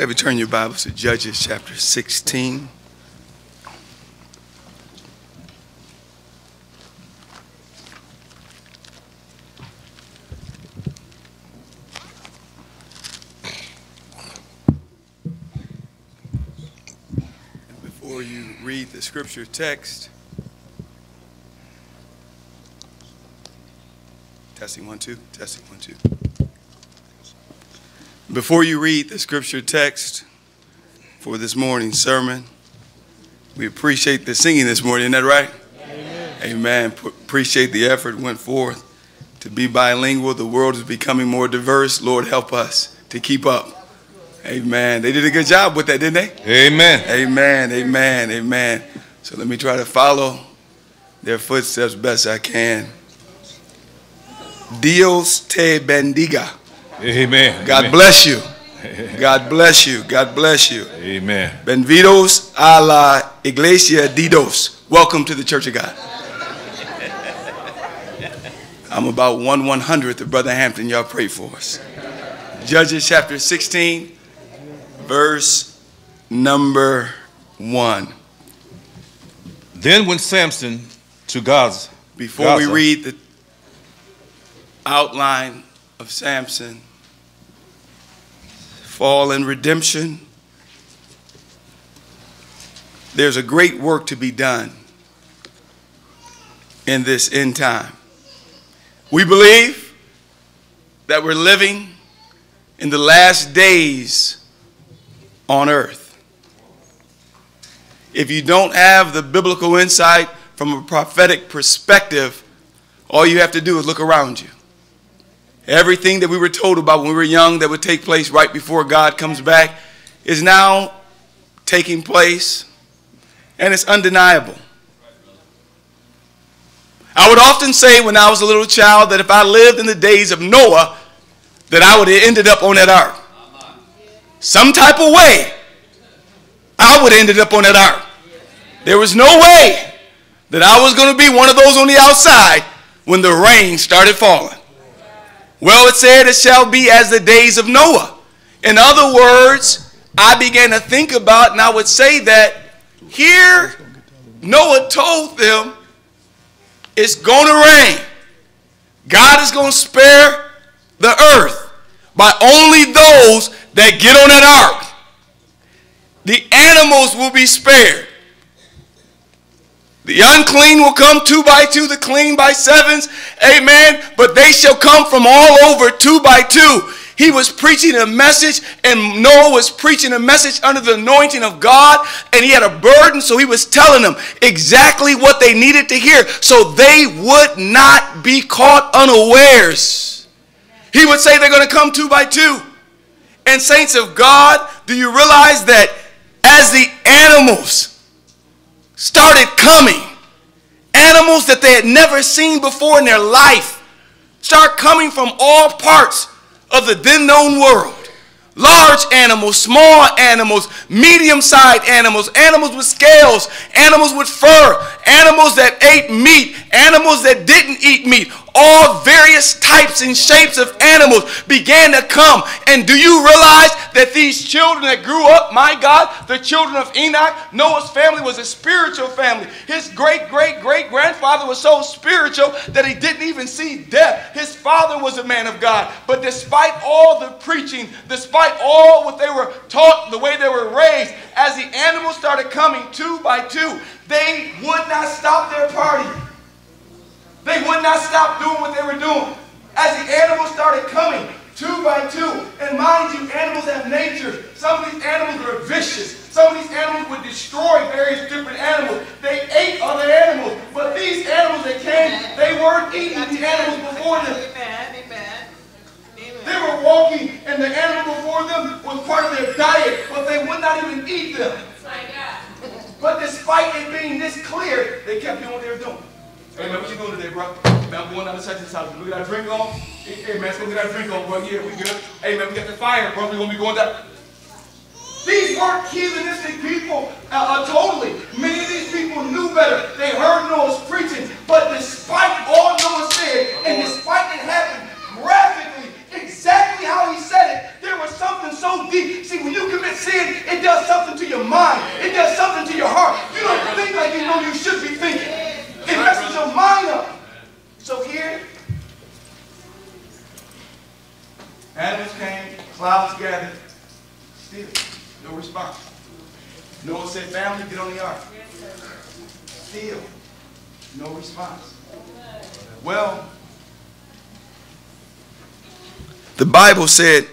Ever turn your Bibles to Judges chapter 16. Before you read the scripture text, testing 1, 2, testing 1, 2. Before you read the scripture text for this morning's sermon, we appreciate the singing this morning, isn't that right? Amen. Amen. Appreciate the effort went forth to be bilingual. The world is becoming more diverse. Lord, help us to keep up. Amen. They did a good job with that, didn't they? Amen. Amen. Amen. Amen. So let me try to follow their footsteps best I can. Dios te bendiga. Amen. God Amen. Bless you. God bless you. God bless you. Amen. Benvidos a la Iglesia de Dios. Welcome to the Church of God. I'm about 1/100th of Brother Hampton. Y'all pray for us. Judges chapter 16, verse number 1. Then went Samson to Gaza. Before we read the outline of Samson, fall and redemption, there's a great work to be done in this end time. We believe that we're living in the last days on earth. If you don't have the biblical insight from a prophetic perspective, all you have to do is look around you. Everything that we were told about when we were young that would take place right before God comes back is now taking place, and it's undeniable. I would often say when I was a little child that if I lived in the days of Noah, that I would have ended up on that ark. Some type of way, I would have ended up on that ark. There was no way that I was going to be one of those on the outside when the rain started falling. Well, it said it shall be as the days of Noah. In other words, I began to think about, and I would say that here Noah told them it's going to rain. God is going to spare the earth by only those that get on that ark. The animals will be spared. The unclean will come 2 by 2, the clean by 7s. Amen. But they shall come from all over 2 by 2. He was preaching a message, and Noah was preaching a message under the anointing of God, and he had a burden, so he was telling them exactly what they needed to hear so they would not be caught unawares. He would say they're going to come 2 by 2. And saints of God, do you realize that as the animals started coming, animals that they had never seen before in their life start coming from all parts of the then known world. Large animals, small animals, medium-sized animals, animals with scales, animals with fur, animals that ate meat, animals that didn't eat meat. All various types and shapes of animals began to come. And do you realize that these children that grew up, my God, the children of Enoch, Noah's family was a spiritual family. His great-great-great-grandfather was so spiritual that he didn't even see death. His father was a man of God. But despite all the preaching, despite all what they were taught, the way they were raised, as the animals started coming 2 by 2, they would not stop their party. They would not stop doing what they were doing. As the animals started coming, 2 by 2, and mind you, animals have nature. Some of these animals were vicious. Some of these animals would destroy various different animals. They ate other animals. But these animals that came, they weren't eating the animals before them. They were walking, and the animal before them was part of their diet, but they would not even eat them. But despite it being this clear, they kept doing what they were doing. Hey man, what you doing today, bro? Man, I'm going down to such and such. We got our drink on. Hey man, let's go get our drink on, bro. Yeah, we good. Hey man, we got the fire, bro. We gonna be going down. These weren't heathenistic people totally. Many of these people knew better. They heard Noah's preaching, but despite all Noah said, and despite it happened graphically, exactly how he said it, there was something so deep. See, when you commit Clouds gathered. Still, no response. Noah said, family, get on the ark. Still, no response. Well, the Bible said,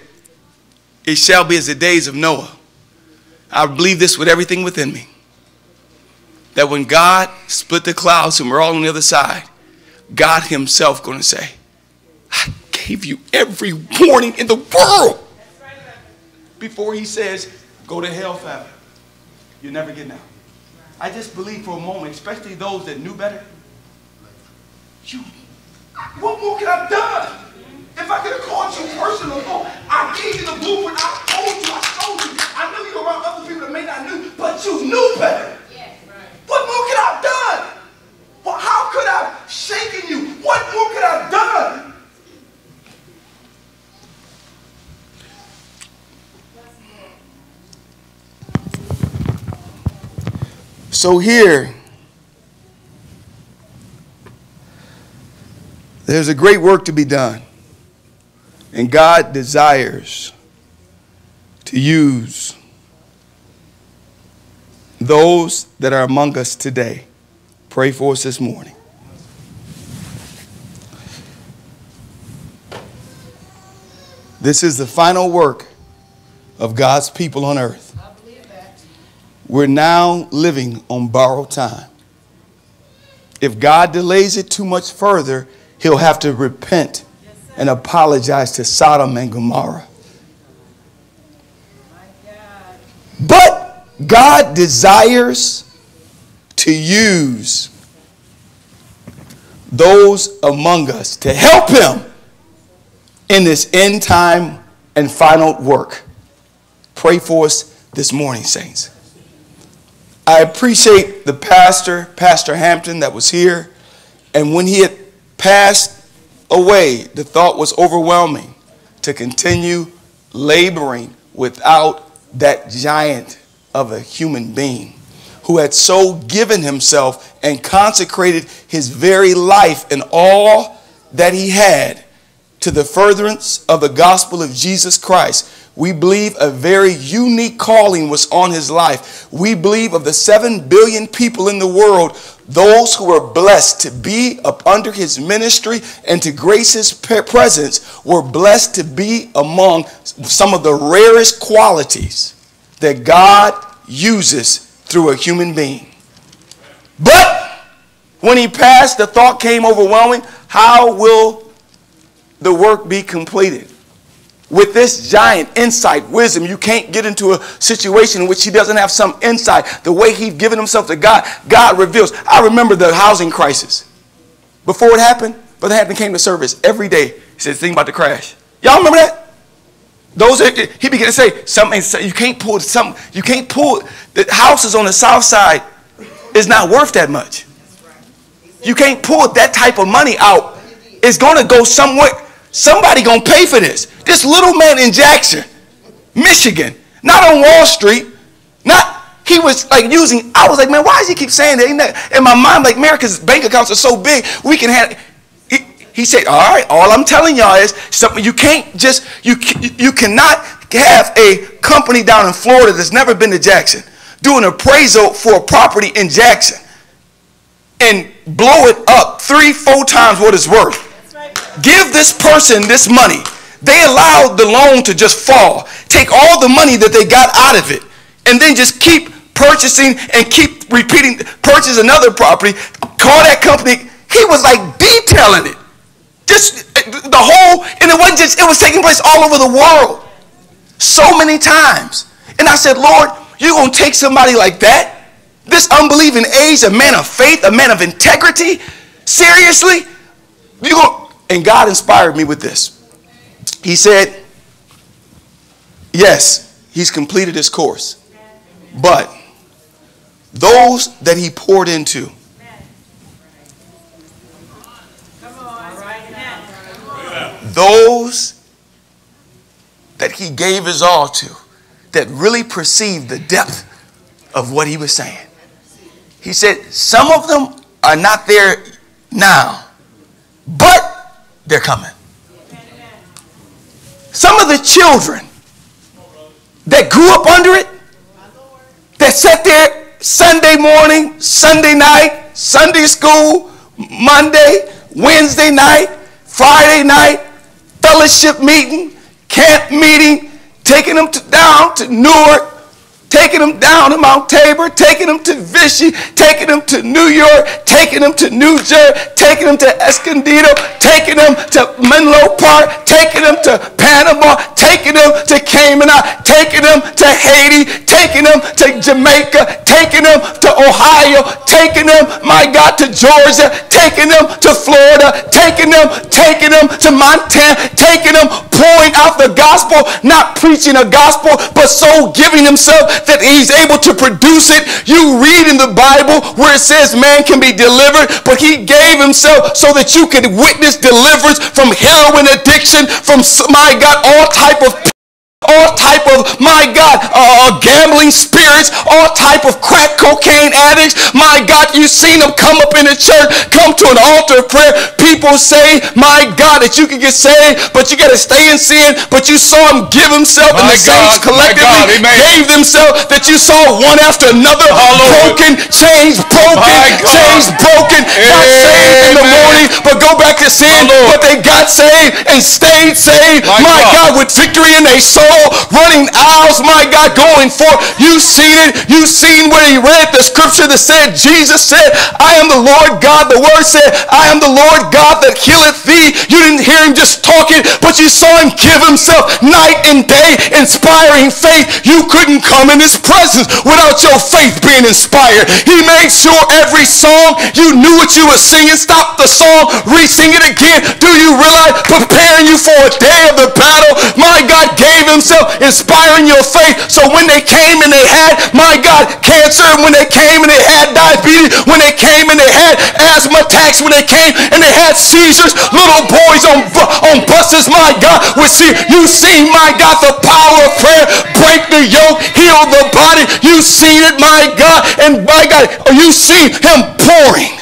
it shall be as the days of Noah. I believe this with everything within me. That when God split the clouds and we're all on the other side, God himself going to say, I gave you every warning in the world. Before he says, go to hell forever. You're never getting out. I just believe for a moment, especially those that knew better. What more could I have done? If I could have called you personal, I gave you the blueprint, I told you, I showed you. I knew you were around other people that may not knew, but you knew better. What more could I have done? Well, how could I have shaken you? What more could I have done? So here, there's a great work to be done. And God desires to use those that are among us today. Pray for us this morning. This is the final work of God's people on earth. We're now living on borrowed time. If God delays it too much further, he'll have to repent and apologize to Sodom and Gomorrah. But God desires to use those among us to help him in this end time and final work. Pray for us this morning, saints. I appreciate the pastor, Pastor Hampton, that was here. And when he had passed away, the thought was overwhelming to continue laboring without that giant of a human being who had so given himself and consecrated his very life and all that he had to the furtherance of the gospel of Jesus Christ. We believe a very unique calling was on his life. We believe of the 7 billion people in the world, those who were blessed to be up under his ministry and to grace his presence were blessed to be among some of the rarest qualities that God uses through a human being. But when he passed, the thought came overwhelming, how will the work be completed? With this giant insight, wisdom, you can't get into a situation in which he doesn't have some insight. The way he's given himself to God, God reveals. I remember the housing crisis. Before it happened, Brother Hampton came to service every day. He said, think about the crash. Y'all remember that? Those that, he began to say, something, you can't pull something. You can't pull. The houses on the south side is not worth that much. You can't pull that type of money out. It's going to go somewhere. Somebody going to pay for this. This little man in Jackson, Michigan, not on Wall Street, not, he was like using, I was like, man, why does he keep saying that? In my mind, like, America's bank accounts are so big, we can have, he said, all right, all I'm telling y'all is something, you can't just, you cannot have a company down in Florida that's never been to Jackson do an appraisal for a property in Jackson and blow it up 3, 4 times what it's worth. Give this person this money. They allowed the loan to just fall. Take all the money that they got out of it and then just keep purchasing and keep repeating, purchase another property, call that company. He was like detailing it. Just the whole, and it wasn't just, it was taking place all over the world. So many times. And I said, Lord, you're going to take somebody like that? This unbelieving age, a man of faith, a man of integrity? Seriously? You're going to. And God inspired me with this. He said, yes, he's completed his course. But those that he poured into, those that he gave his all to, that really perceived the depth of what he was saying. He said, some of them are not there now, but they're coming. Some of the children that grew up under it, that sat there Sunday morning, Sunday night, Sunday school, Monday, Wednesday night, Friday night, fellowship meeting, camp meeting, taking them down to Newark, taking them down to Mount Tabor, taking them to Vichy, taking them to New York, taking them to New Jersey, taking them to Escondido, taking them to Menlo Park, taking them to Panama, taking them to Cayman, taking them to Haiti, taking them to Jamaica, taking them to Ohio, taking them, my God, to Georgia, taking them to Florida, taking them to Montana, taking them, pouring out the gospel, not preaching a gospel, but so giving himself that he's able to produce it. You read in the Bible where it says man can be delivered, but he gave himself so that you could witness deliverance from heroin addiction, from, my God, all type of, my God, gambling spirits, all type of crack cocaine addicts. My God, you've seen them come up in the church, come to an altar of prayer. People say, my God, that you can get saved, but you got to stay in sin. But you saw him give himself, and the saints collectively gave themselves, that you saw one after another, broken, chains broken, chains broken, not saved in the morning, but go back to sin. But they got saved and stayed saved, my God, with victory in their soul. Running aisles, my God, going forth. You've seen it. You've seen where he read the scripture that said, Jesus said, I am the Lord God. The word said, I am the Lord God that healeth thee. You didn't hear him just talking, but you saw him give himself night and day, inspiring faith. You couldn't come in his presence without your faith being inspired. He made sure every song, you knew what you were singing. Stop the song, re-sing it again. Do you realize preparing you for a day of the battle? My God gave himself, inspiring your faith. So when they came and they had, my God, cancer, when they came and they had diabetes, when they came and they had asthma attacks, when they came and they had seizures, little boys on buses, my God, would see. You seen, my God, the power of prayer break the yoke, heal the body. You seen it, my God, and my God, you seen him pouring,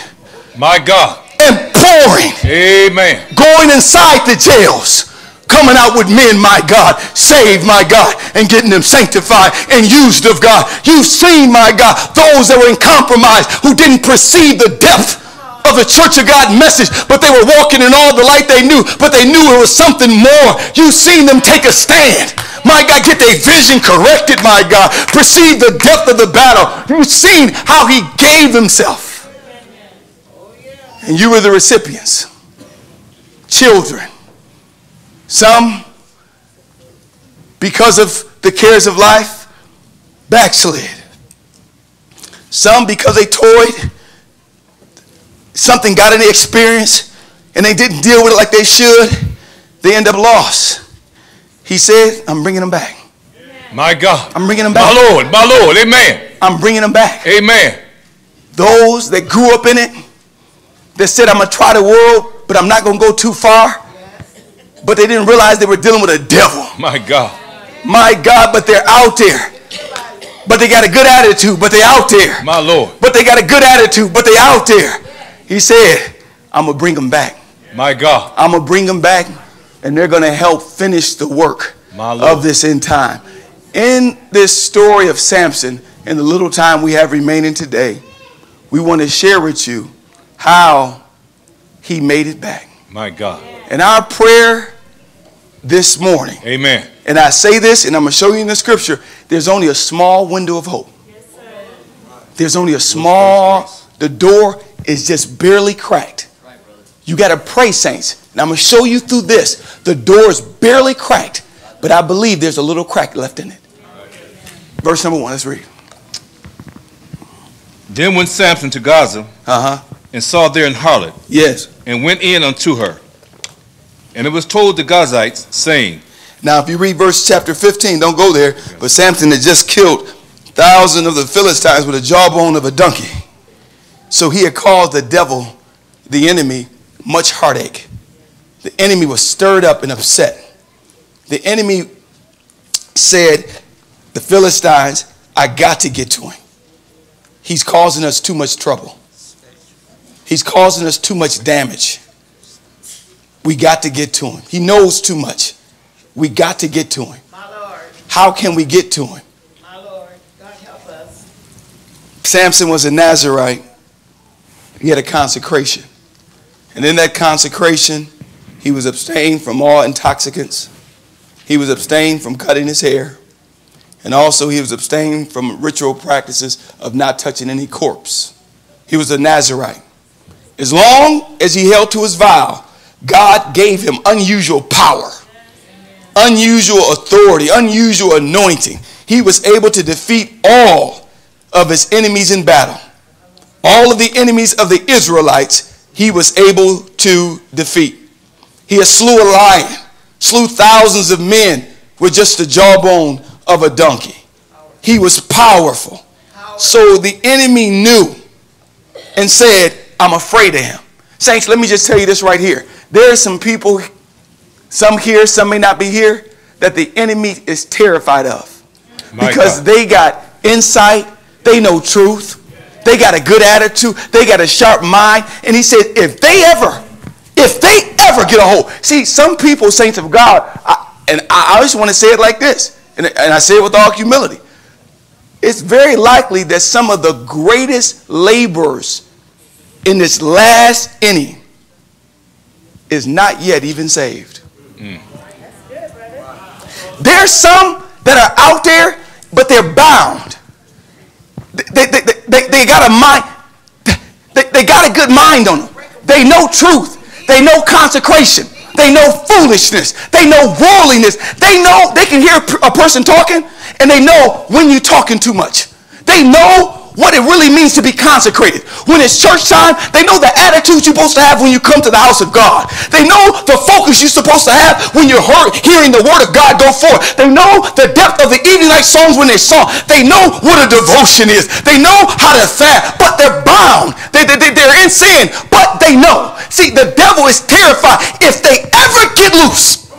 my God, and pouring. Amen. Going inside the jails, coming out with men, my God, saved, my God, and getting them sanctified and used of God. You've seen, my God, those that were in compromise, who didn't perceive the depth of the Church of God message, but they were walking in all the light they knew, but they knew it was something more. You've seen them take a stand. My God, get their vision corrected, my God. Perceive the depth of the battle. You've seen how he gave himself. And you were the recipients. Children. Some, because of the cares of life, backslid. Some, because they toyed, something got in the experience, and they didn't deal with it like they should, they end up lost. He said, I'm bringing them back. My God. I'm bringing them back. My Lord, amen. I'm bringing them back. Amen. Those that grew up in it, that said, I'm going to try the world, but I'm not going to go too far. But they didn't realize they were dealing with a devil. My God. My God, but they're out there. But they got a good attitude, but they're out there. My Lord. But they got a good attitude, but they're out there. He said, I'm going to bring them back. My God. I'm going to bring them back, and they're going to help finish the work of this end time. In this story of Samson, in the little time we have remaining today, we want to share with you how he made it back. My God. And our prayer this morning. Amen. And I say this, and I'm going to show you in the scripture, there's only a small window of hope. Yes, sir. There's only a small, the door is just barely cracked. You got to pray, saints. And I'm going to show you through this. The door is barely cracked, but I believe there's a little crack left in it. Verse number 1, let's read. Then went Samson to Gaza, and saw there an harlot, yes, and went in unto her. And it was told the Gazites, saying. Now, if you read verse chapter 15, don't go there. But Samson had just killed thousands of the Philistines with a jawbone of a donkey. So he had caused the devil, the enemy, much heartache. The enemy was stirred up and upset. The enemy said, the Philistines, I got to get to him. He's causing us too much trouble. He's causing us too much damage. We got to get to him. He knows too much. We got to get to him. My Lord. How can we get to him? My Lord, God help us. Samson was a Nazarite. He had a consecration. And in that consecration, he was abstained from all intoxicants. He was abstained from cutting his hair. And also he was abstained from ritual practices of not touching any corpse. He was a Nazarite. As long as he held to his vow, God gave him unusual power, unusual authority, unusual anointing. He was able to defeat all of his enemies in battle. All of the enemies of the Israelites, he was able to defeat. He slew a lion, slew thousands of men with just the jawbone of a donkey. He was powerful. So the enemy knew and said, I'm afraid of him. Saints, let me just tell you this right here. There are some people, some here, some may not be here, that the enemy is terrified of. Because they got insight. They know truth. They got a good attitude. They got a sharp mind. And he said, if they ever get a hold. See, some people, saints of God, I always want to say it like this, and I say it with all humility. It's very likely that some of the greatest laborers in this last inning is not yet even saved. Mm. There's some that are out there, but they're bound. They got a mind. They got a good mind on them. They know truth. They know consecration. They know foolishness. They know worldliness. They know they can hear a person talking, and they know when you're talking too much. They know what it really means to be consecrated. When it's church time, they know the attitude you're supposed to have when you come to the house of God. They know the focus you're supposed to have when you're hearing the word of God go forth. They know the depth of the evening night songs when they're sung. They know what a devotion is. They know how to fast, but they're bound. They're in sin, but they know. See, the devil is terrified. If they ever get loose,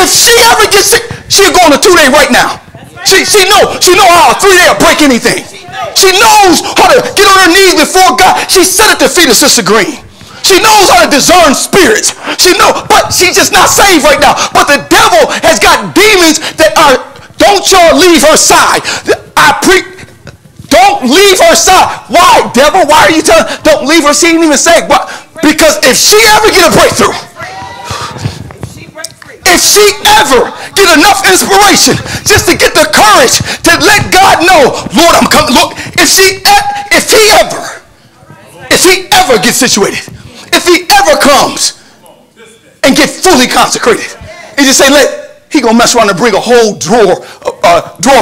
if she ever gets sick, she'll go on a 2-day right now. She know how a 3-day will break anything. She knows how to get on her knees before God. She sat at the feet of Sister Green. She knows how to discern spirits. But she's just not saved right now. But the devil has got demons that are, don't y'all leave her side. Don't leave her side. Why, devil? Why are you telling? Don't leave her. She ain't even saved. Why? Because if she ever get a breakthrough, if she ever get enough inspiration just to get the courage to let God know, Lord, I'm coming. Look, if he ever gets situated, if he ever comes and get fully consecrated, and just say, he gonna mess around and bring a whole drawer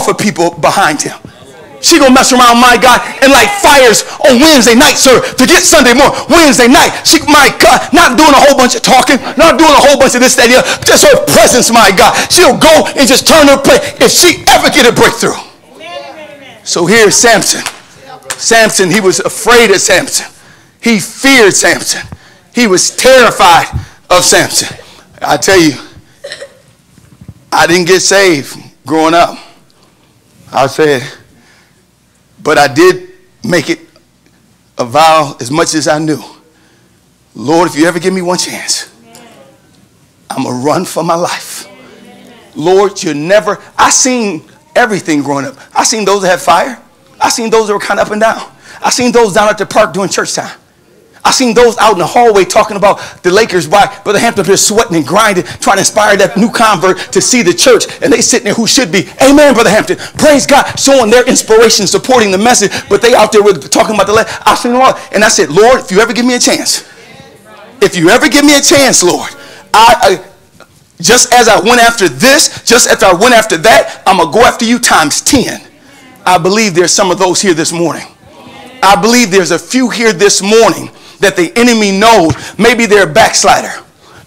for people behind him. She gonna mess around, my God, and like fires on Wednesday night, sir, to get Sunday morning, Wednesday night. She, my God, not doing a whole bunch of talking, not doing a whole bunch of this, that, the other, just her presence, my God. She'll go and just turn her plate if she ever get a breakthrough. Amen. So here's Samson. Samson, he was afraid of Samson. He feared Samson. He was terrified of Samson. I tell you, I didn't get saved growing up. I said, but I did make it a vow as much as I knew. Lord, if you ever give me one chance, I'm going to run for my life. Lord, I seen everything growing up. I seen those that had fire. I seen those that were kind of up and down. I seen those down at the park during church time. I seen those out in the hallway talking about the Lakers. Why? Brother Hampton here sweating and grinding, trying to inspire that new convert to see the church. And they sitting there who should be. Amen, Brother Hampton. Praise God. Showing their inspiration, supporting the message. But they out there with talking about the Lakers. I seen them all. And I said, Lord, if you ever give me a chance. If you ever give me a chance, Lord. Just as I went after this, just as I went after that, I'm going to go after you times 10. I believe there's some of those here this morning. I believe there's a few here this morning that the enemy knows. Maybe they're a backslider.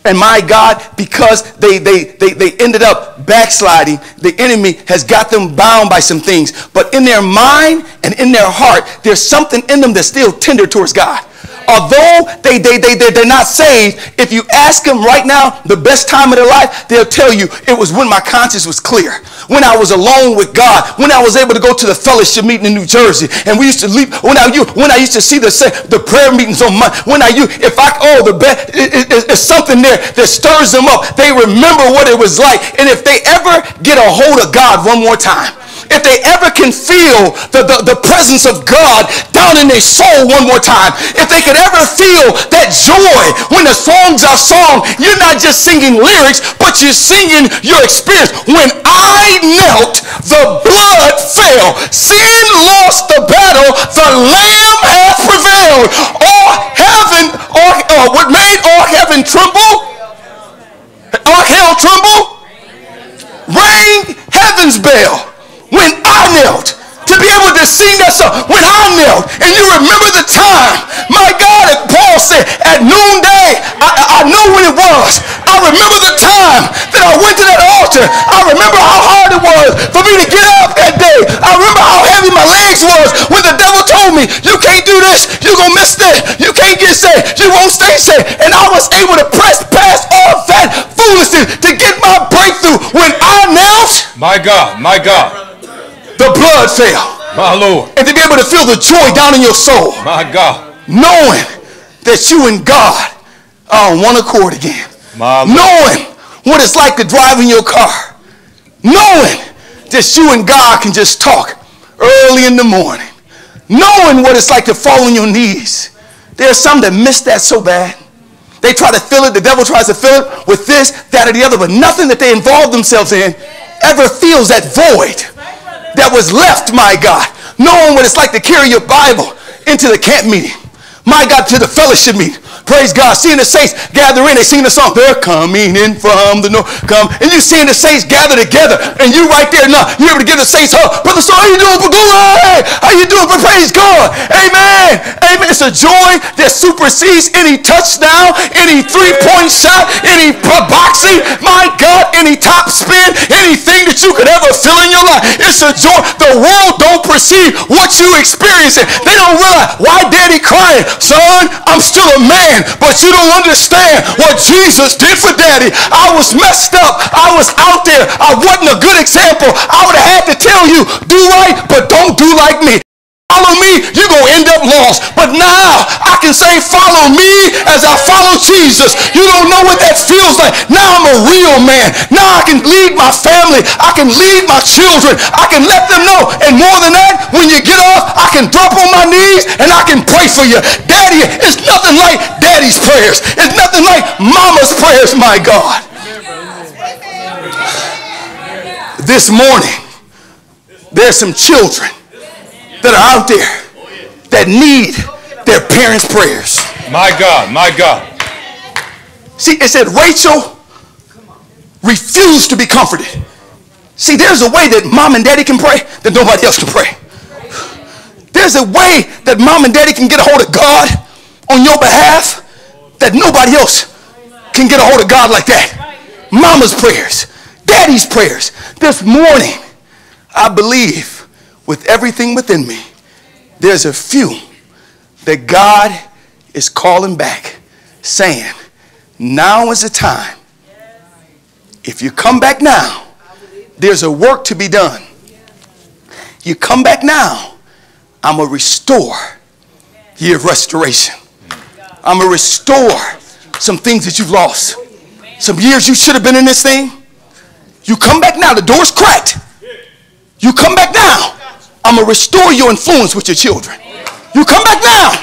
And my God, because they ended up backsliding, the enemy has got them bound by some things. But in their mind and in their heart, there's something in them that's still tender towards God. Although they're not saved, if you ask them right now the best time of their life, they'll tell you it was when my conscience was clear, when I was alone with God, when I was able to go to the fellowship meeting in New Jersey, and we used to leave. When I used to see the prayer meetings on Monday, it's something there that stirs them up. They remember what it was like, and if they ever get a hold of God one more time, if they ever can feel the presence of God down in their soul one more time, if they could ever feel that joy when the songs are sung, you're not just singing lyrics, but you're singing your experience. When I knelt, the blood fell. Sin lost the battle. The Lamb hath prevailed. What made all heaven tremble? All hell tremble? Rang heaven's bell. When I knelt, to be able to sing that song, when I knelt, and you remember the time, my God, and Paul said, at noonday, I know when it was. I remember the time that I went to that altar. I remember how hard it was for me to get up that day. I remember how heavy my legs was when the devil told me, you can't do this, you're going to miss that, you can't get saved, you won't stay saved. And I was able to press past all that foolishness to get my breakthrough. When I knelt, my God, my God, the blood fell. My Lord. And to be able to feel the joy down in your soul. My God. Knowing that you and God are on one accord again. My Lord. Knowing what it's like to drive in your car. Knowing that you and God can just talk early in the morning. Knowing what it's like to fall on your knees. There's some that miss that so bad. They try to fill it. The devil tries to fill it with this, that, or the other. But nothing that they involve themselves in ever fills that void that was left, my God. Knowing what it's like to carry your Bible into the camp meeting. My God, to the fellowship meeting. Praise God. Seeing the saints gather in. They sing the song. They're coming in from the north. Come. And you seeing the saints gather together. And you right there now. You're able to give the saints hope. Brother, so how you doing for glory? How you doing for praise God? Amen. Amen. It's a joy that supersedes any touchdown, any three-point shot, any boxing. My God, any top spin, anything that you could ever feel in your life. It's a joy. The world don't perceive what you experiencing. They don't realize, why daddy crying? Son, I'm still a man, but you don't understand what Jesus did for daddy. I was messed up. I was out there. I wasn't a good example. I would have had to tell you, do right, but don't do like me. Follow me, you're going to end up lost. But now I can say, follow me as I follow Jesus. You don't know what that feels like. Now I'm a real man. Now I can lead my family. I can lead my children. I can let them know. And more than that, when you get off, I can drop on my knees and I can pray for you. Daddy, it's nothing like daddy's prayers. It's nothing like mama's prayers, my God. This morning, there's some children that are out there that need their parents' prayers. My God, my God. See, it said Rachel refused to be comforted. See, there's a way that mom and daddy can pray that nobody else can pray. There's a way that mom and daddy can get a hold of God on your behalf that nobody else can get a hold of God like that. Mama's prayers, daddy's prayers. This morning, I believe, with everything within me, there's a few that God is calling back, saying, now is the time. If you come back now, there's a work to be done. You come back now, I'm a restore year of restoration. I'm a restore some things that you've lost. Some years you should have been in this thing. You come back now, the door's cracked. You come back now, I'm going to restore your influence with your children. You come back now.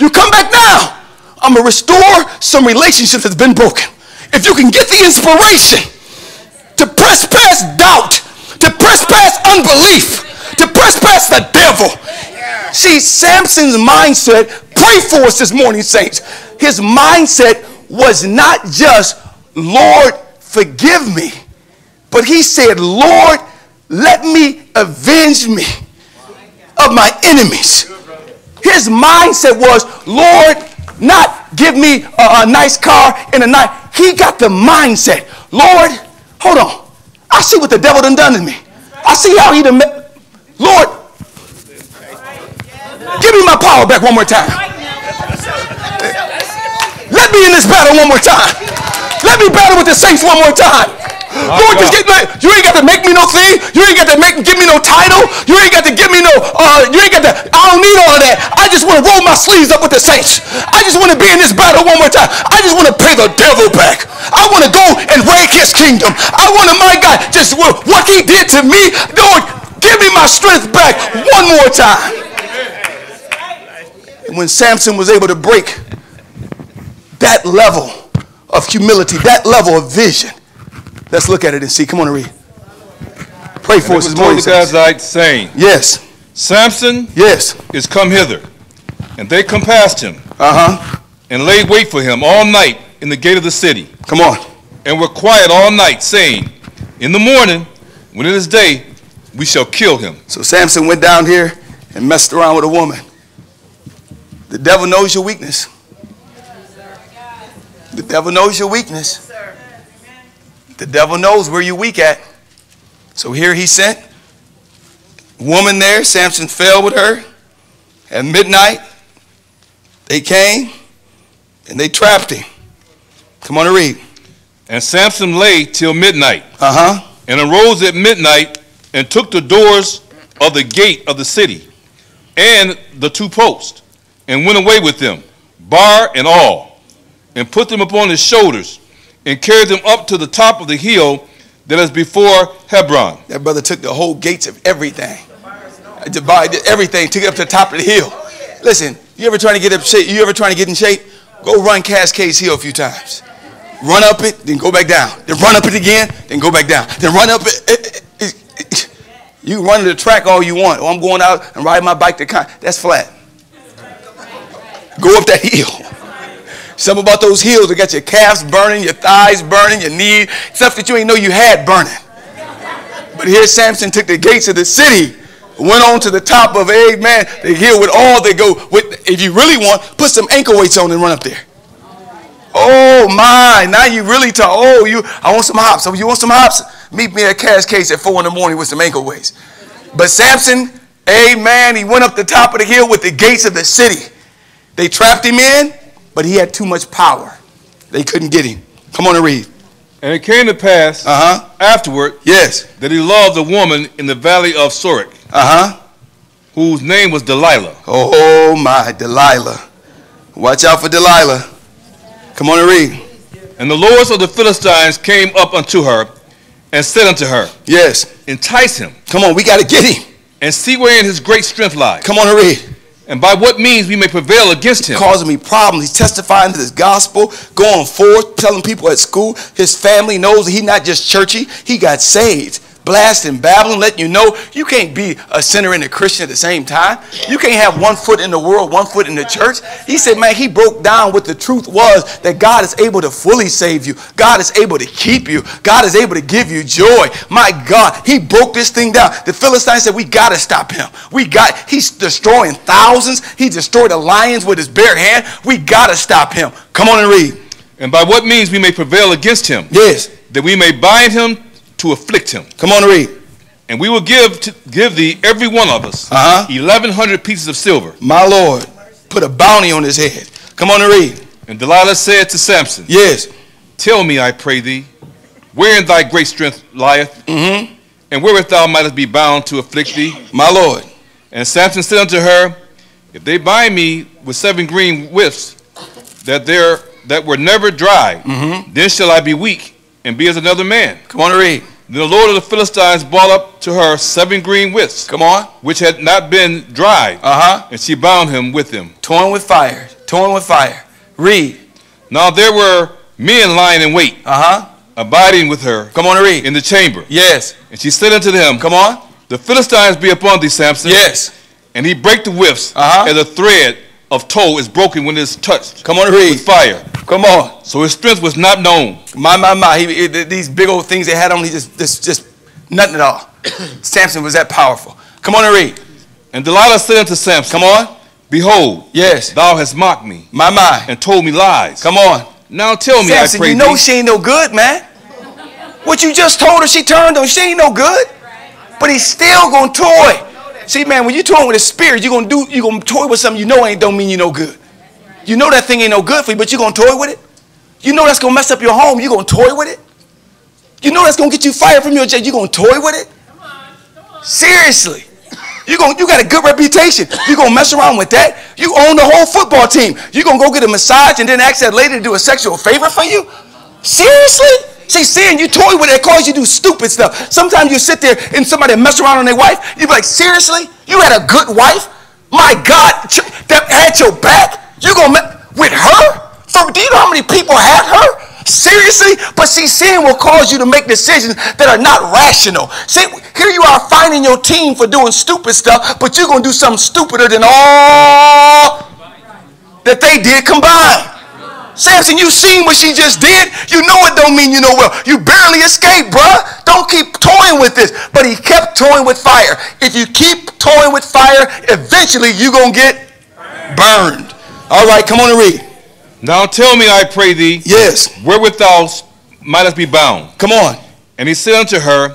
You come back now. I'm going to restore some relationships that's been broken. If you can get the inspiration to press past doubt, to press past unbelief, to press past the devil. See, Samson's mindset, pray for us this morning, saints. His mindset was not just, Lord, forgive me, but he said, Lord, let me avenge me of my enemies. His mindset was, Lord, not give me a nice car and a nice. He got the mindset, Lord, hold on. I see what the devil done to me. I see how he done. Lord, give me my power back one more time. Let me in this battle one more time. Let me battle with the saints one more time. Lord, just get my, you ain't got to make me no thing. You ain't got to give me no title. You ain't got to give me no, you ain't got to, I don't need all of that. I just want to roll my sleeves up with the saints. I just want to be in this battle one more time. I just want to pay the devil back. I want to go and wreck his kingdom. I want to, my God, just what he did to me. Lord, give me my strength back one more time. And when Samson was able to break that level of humility, that level of vision, let's look at it and see. Come on and read. Pray for us this morning. The Gazites saying, yes, Samson, yes, is come hither. And they compassed him, and laid wait for him all night in the gate of the city. Come on. And were quiet all night, saying, in the morning, when it is day, we shall kill him. So Samson went down here and messed around with a woman. The devil knows your weakness. The devil knows your weakness. The devil knows where you're weak at. So here he sent a woman there. Samson fell with her. At midnight, they came and they trapped him. Come on and read. And Samson lay till midnight. And arose at midnight and took the doors of the gate of the city and the two posts and went away with them, bar and all, and put them upon his shoulders and carried them up to the top of the hill that is before Hebron. That brother took the whole gates of everything. Divided everything, took it up to the top of the hill. Listen, you ever trying to get up shape? You ever trying to get in shape? Go run Cascades Hill a few times. Run up it, then go back down. Then run up it again, then go back down. Then run up it. You can run the track all you want. Oh, I'm going out and riding my bike to Compton. That's flat. Go up that hill. Something about those heels that got your calves burning, your thighs burning, your knees, stuff that you ain't know you had burning. But here Samson took the gates of the city, went on to the top of, amen, the hill with all they go with. If you really want, put some ankle weights on and run up there. Oh my, now you really talk. Oh, you, I want some hops. Oh, you want some hops? Meet me at Cascades at 4 in the morning with some ankle weights. But Samson, amen, he went up the top of the hill with the gates of the city. They trapped him in. But he had too much power. They couldn't get him. Come on and read. And it came to pass afterward, yes, that he loved a woman in the valley of Sorek, whose name was Delilah. Oh, my, Delilah. Watch out for Delilah. Come on and read. And the lords of the Philistines came up unto her and said unto her, yes, entice him. Come on, we got to get him. And see wherein his great strength lies. Come on and read. And by what means we may prevail against him. He's causing me problems. He's testifying to this gospel, going forth, telling people at school. His family knows that he's not just churchy. He got saved. Blasting, babbling, letting you know you can't be a sinner and a Christian at the same time. You can't have one foot in the world, one foot in the church. He said, man, he broke down what the truth was, that God is able to fully save you. God is able to keep you. God is able to give you joy. My God, he broke this thing down. The Philistines said, we got to stop him. He's destroying thousands. He destroyed the lions with his bare hand. We got to stop him. Come on and read. And by what means we may prevail against him. Yes. That we may bind him to afflict him. Come on and read. And we will give thee, every one of us, 1,100 pieces of silver. My Lord, put a bounty on his head. Come on and read. And Delilah said to Samson, yes, tell me, I pray thee, wherein thy great strength lieth, and wherewith thou mightest be bound to afflict thee. My Lord. And Samson said unto her, if they bind me with 7 green whiffs that were never dry, then shall I be weak and be as another man. Come on and read. Then the Lord of the Philistines brought up to her 7 green withs, come on, which had not been dried, and she bound him with them. Torn with fire, torn with fire. Read. Now there were men lying in wait, abiding with her. Come on and read. In the chamber. Yes. And she said unto them, come on, the Philistines be upon thee, Samson. Yes. And he brake the whiffs, as a thread of tow is broken when it is touched. Come on and read. With fire. Come on. So his strength was not known. My. These big old things they had on, he just nothing at all. Samson was that powerful. Come on and read. And Delilah said unto Samson, come on. Behold, yes, thou hast mocked me. My. And told me lies. Come on. Now tell me, Samson, I pray thee. You know she ain't no good, man. What you just told her she turned on, she ain't no good. But he's still going to toy. See, man, when you toy with a spirit, you're going to toy with something you know ain't don't mean you no good. You know that thing ain't no good for you, but you're going to toy with it? You know that's going to mess up your home. You're going to toy with it? You know that's going to get you fired from your job. You're going to toy with it? Come on. Seriously. You got a good reputation. You're going to mess around with that? You own the whole football team. You're going to go get a massage and then ask that lady to do a sexual favor for you? Seriously? See, sin, you toy with it. It causes you to do stupid stuff. Sometimes you sit there and somebody mess around on their wife. You be like, seriously? You had a good wife? My God, that had your back? You going to mess with her? Do you know how many people had her? Seriously? But see, sin will cause you to make decisions that are not rational. See, here you are finding your team for doing stupid stuff, but you're going to do something stupider than all that they did combined. Samson, you seen what she just did. You know it don't mean you know well. You barely escaped, bruh. Don't keep toying with this. But he kept toying with fire. If you keep toying with fire, eventually you're going to get burned. All right, come on and read. Now tell me, I pray thee, yes, wherewith thou mightest be bound. Come on. And he said unto her,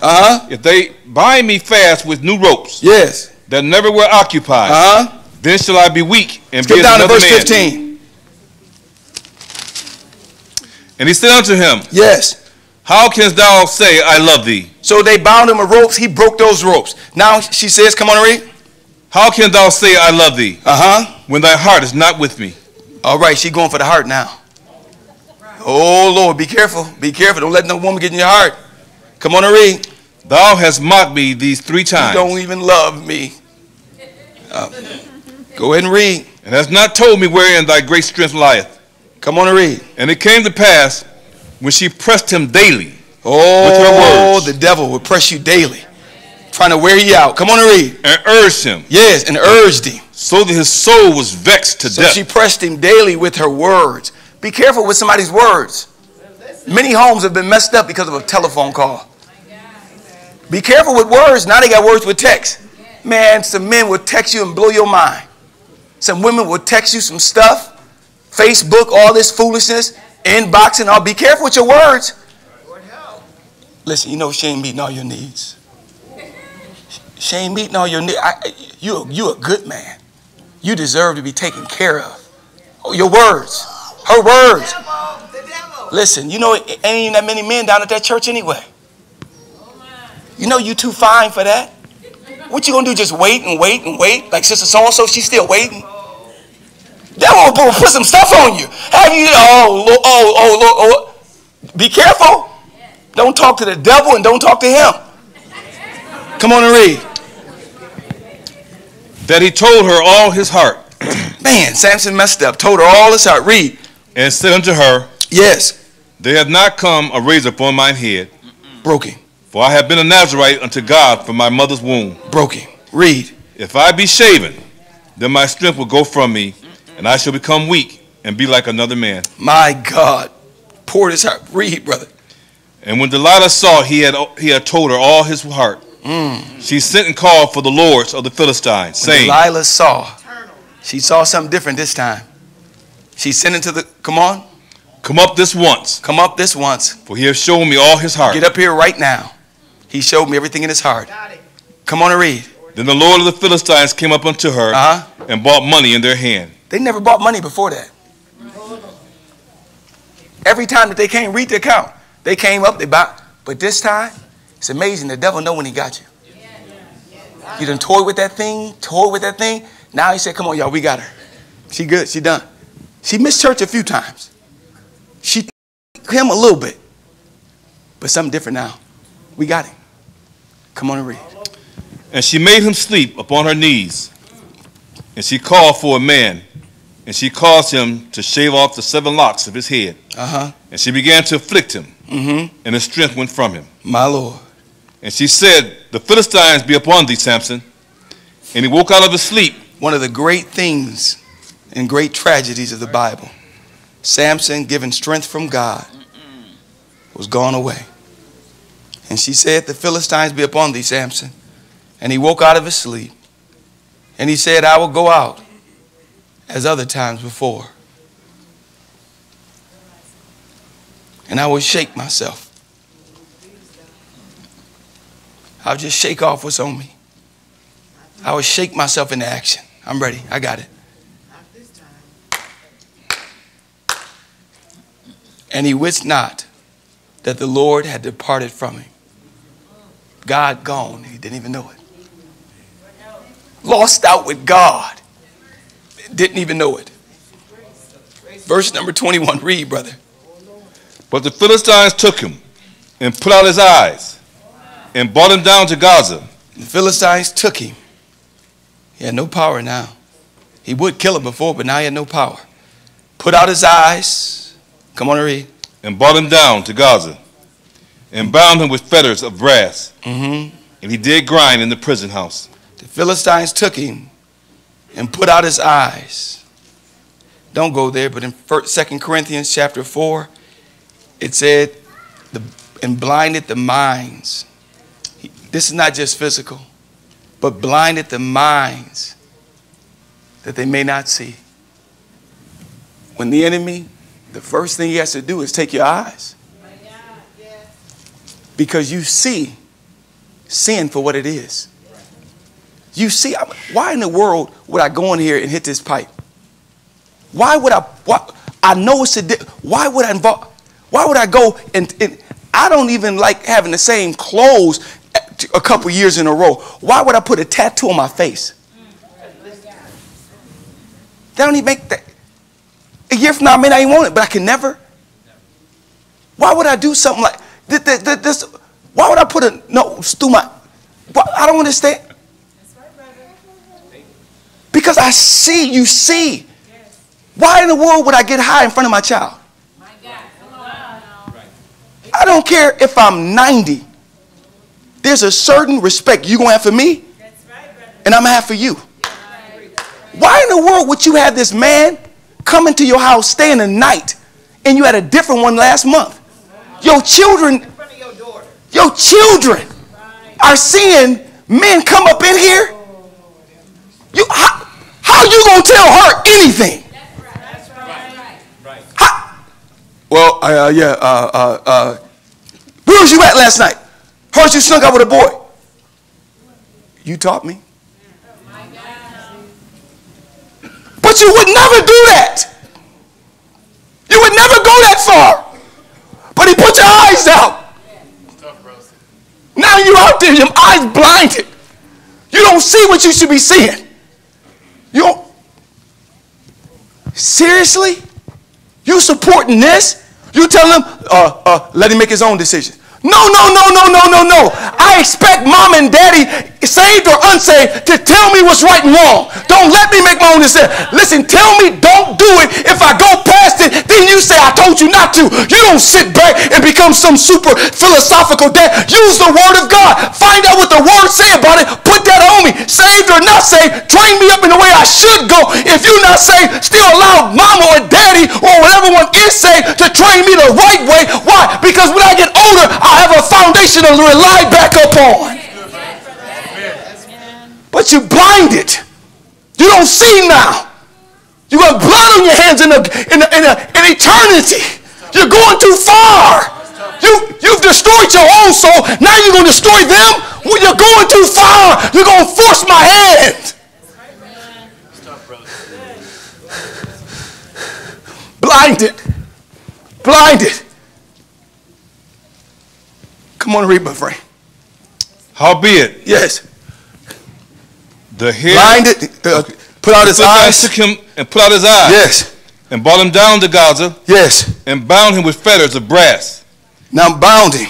if they bind me fast with new ropes, yes, that never were occupied, then shall I be weak and be as another man. Skip down to verse 15. And he said unto him, yes, how canst thou say, I love thee? So they bound him with ropes. He broke those ropes. Now she says, come on and read. How canst thou say, I love thee, when thy heart is not with me? All right, she's going for the heart now. Oh, Lord, be careful. Be careful. Don't let no woman get in your heart. Come on and read. Thou hast mocked me these 3 times. You don't even love me. Go ahead and read. And hast not told me wherein thy great strength lieth. Come on and read. And it came to pass when she pressed him daily with her words. Oh, the devil will press you daily, trying to wear you out. Come on and read. And urged him. Yes, and urged him. So that his soul was vexed to death. So she pressed him daily with her words. Be careful with somebody's words. Many homes have been messed up because of a telephone call. Be careful with words. Now they got words with text. Man, some men will text you and blow your mind. Some women will text you some stuff. Facebook, all this foolishness. Inboxing, all. Be careful with your words. Listen, you know shame meeting all your needs. Shame meeting all your needs. You a good man. You deserve to be taken care of. Oh, your words. Her words. The devil. Listen, you know, it ain't even that many men down at that church anyway. You know you too fine for that. What you going to do, just wait and wait and wait? Like Sister So-and-so, she's still waiting. Devil will put some stuff on you. Have you, oh, Lord. Be careful. Don't talk to the devil and don't talk to him. Come on and read. That he told her all his heart. Man, Samson messed up. Told her all his heart. Read. And said unto her, yes, there hath not come a razor upon mine head. Broken. For I have been a Nazarite unto God from my mother's womb. Broken. Read. If I be shaven, then my strength will go from me, and I shall become weak and be like another man. My God. Poured his heart. Read, brother. And when Delilah saw he had told her all his heart, she sent and called for the lords of the Philistines, saying, Delilah saw. She saw something different this time. She sent into the, come on. Come up this once. Come up this once. For he has shown me all his heart. Get up here right now. He showed me everything in his heart. Come on and read. Then the lord of the Philistines came up unto her and bought money in their hand. They never bought money before that. Every time that they came, read the account. They came up, they bought. But this time, it's amazing. The devil know when he got you. You done toyed with that thing, toyed with that thing. Now he said, come on, y'all, we got her. She good. She done. She missed church a few times. She him a little bit. But something different now. We got him. Come on and read. And she made him sleep upon her knees. And she called for a man. And she caused him to shave off the 7 locks of his head. And she began to afflict him. And his strength went from him. My Lord. And she said, the Philistines be upon thee, Samson. And he woke out of his sleep. One of the great things and great tragedies of the Bible. Samson, given strength from God, was gone away. And she said, the Philistines be upon thee, Samson. And he woke out of his sleep. And he said, I will go out as other times before. And I will shake myself. I'll just shake off what's on me. I will shake myself into action. I'm ready. I got it. And he wist not that the Lord had departed from him. God gone. He didn't even know it. Lost out with God. Didn't even know it. Verse number 21. Read, brother. But the Philistines took him and put out his eyes and brought him down to Gaza. The Philistines took him. He had no power now. He would kill him before, but now he had no power. Put out his eyes. Come on and read. And brought him down to Gaza and bound him with fetters of brass. And he did grind in the prison house. The Philistines took him and put out his eyes. Don't go there, but in 2 Corinthians chapter 4, it said, and blinded the minds. This is not just physical, but blinded the minds that they may not see. When the enemy, the first thing he has to do is take your eyes. Because you see sin for what it is. You see, why in the world would I go in here and hit this pipe? Why would I? I know it's a. Why would I involve? Why would I go and I don't even like having the same clothes a couple years in a row. Why would I put a tattoo on my face? That don't even make that. A year from now, I may not even want it, but I can never. Why would I do something like this? Why would I put a note through my? I don't understand. Because I see, you see. Why in the world would I get high in front of my child? My God. Come on. I don't care if I'm 90. There's a certain respect you're going to have for me, and I'm going to have for you. Why in the world would you have this man come into your house, stay in the night, and you had a different one last month? Your children, are seeing men come up in here. How you going to tell her anything? That's right. Right. Well, where was you at last night? Heard you snuck out with a boy. You taught me. But you would never do that. You would never go that far. But he put your eyes out. Now you're out there, your eyes blinded. You don't see what you should be seeing. Seriously? You supporting this? You telling him, let him make his own decision. No. I expect mom and daddy, saved or unsaved, to tell me what's right and wrong. Don't let me make my own decision. Listen, tell me don't do it. If I go past it, then you say I told you not to. You don't sit back and become some super philosophical dad. Use the word of God. Find out what the word says about it. Put that on me. Saved or not saved, train me up in the way I should go. If you're not saved, still allow mama or daddy or whatever one is saved to train me the right way. Why? Because when I get older, I have a foundation to rely back upon. But you're blinded. You don't see now. You got blood on your hands in eternity. You're going too far. You've destroyed your own soul. Now you're going to destroy them. You're going too far. You're going to force my hand. Blinded. Come on and read, my friend. Howbeit. Yes. The hair. Blinded. Put out his eyes. Took him and put out his eyes. Yes. And brought him down to Gaza. Yes. And bound him with fetters of brass. Now bound him.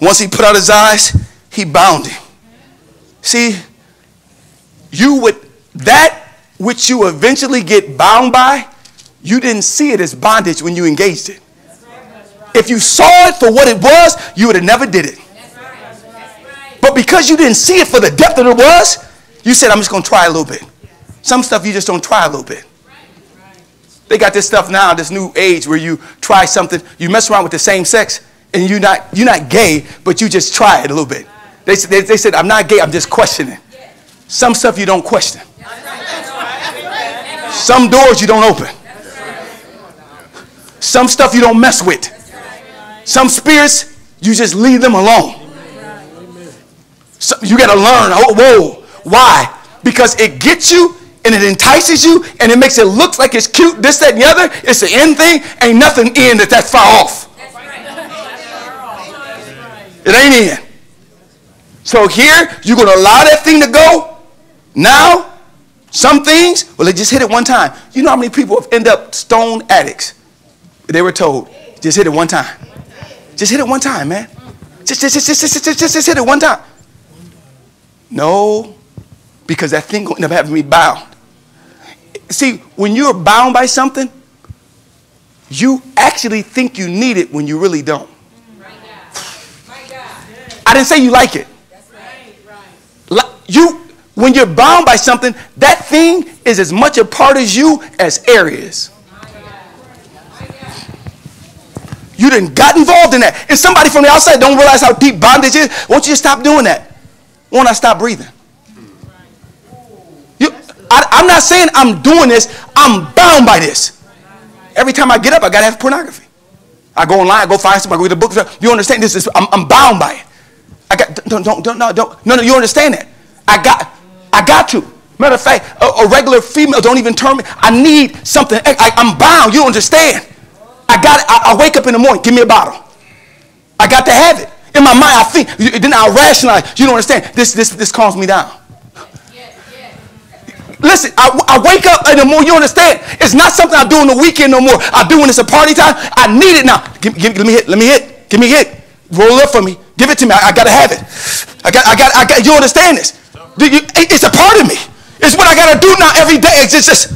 Once he put out his eyes, he bound him. See, that which you eventually get bound by, you didn't see it as bondage when you engaged it. If you saw it for what it was, you would have never did it. That's right. But because you didn't see it for the depth that it was, you said, I'm just going to try a little bit. Some stuff you just don't try a little bit. Right. They got this stuff now, this new age where you try something, you mess around with the same sex, and you're not gay, but you just try it a little bit. They said, I'm not gay, I'm just questioning. Some stuff you don't question. Some doors you don't open. Some stuff you don't mess with. Some spirits, you just leave them alone. So you got to learn. Why? Because it gets you and it entices you and it makes it look like it's cute, this, that, and the other, it's the end thing. Ain't nothing in that's far off. That's right. It ain't in. So here, you're going to allow that thing to go. Now, some things, well, they just hit it one time. You know how many people have ended up stone addicts? They were told, just hit it one time. Just hit it one time, man. Just hit it one time. No, because that thing will end up having me bound. See, when you're bound by something, you actually think you need it when you really don't. I didn't say you like it. When you're bound by something, that thing is as much a part of you as air is. You done got involved in that. And somebody from the outside don't realize how deep bondage is. Won't you just stop doing that? Won't I stop breathing? I'm not saying I'm doing this. I'm bound by this. Every time I get up, I got to have pornography. I go online, I go find somebody, I read a book. You understand this? I'm bound by it. I got, no, you understand that. I got to. Matter of fact, a regular female don't even turn me. I need something. I'm bound. You don't understand. I got it. I wake up in the morning. Give me a bottle. I got to have it. In my mind, I think. Then I rationalize. You don't understand. This calms me down. Listen, I wake up in the morning. You understand. It's not something I do on the weekend no more. I do when it's a party time. I need it now. Let me hit. Give me a hit. Roll up for me. Give it to me. I got to have it. I got. You understand this. It's a part of me. It's what I got to do now every day. It's just,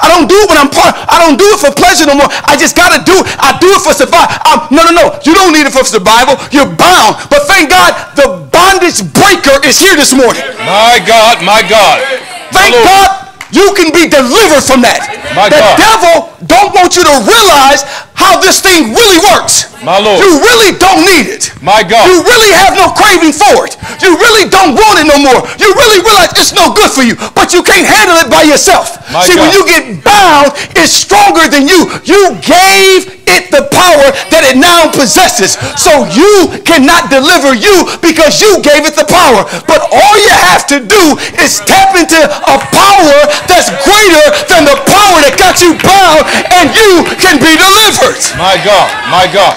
I don't do it when I'm part. I don't do it for pleasure no more. I just got to do it. I do it for survival. No. You don't need it for survival. You're bound. But thank God, the bondage breaker is here this morning. My God, my God. Thank God you can be delivered from that. My God. The devil don't want you to realize how this thing really works. My Lord. You really don't need it. My God. You really have no craving for it. You really don't want it no more. You really realize it's no good for you, but you can't handle it by yourself. My God. See, when you get bound, it's stronger than you. You gave it the power that it now possesses. So you cannot deliver you because you gave it the power. But all you have to do is tap into a power that's greater than the power that got you bound, and you can be delivered. My God, my God.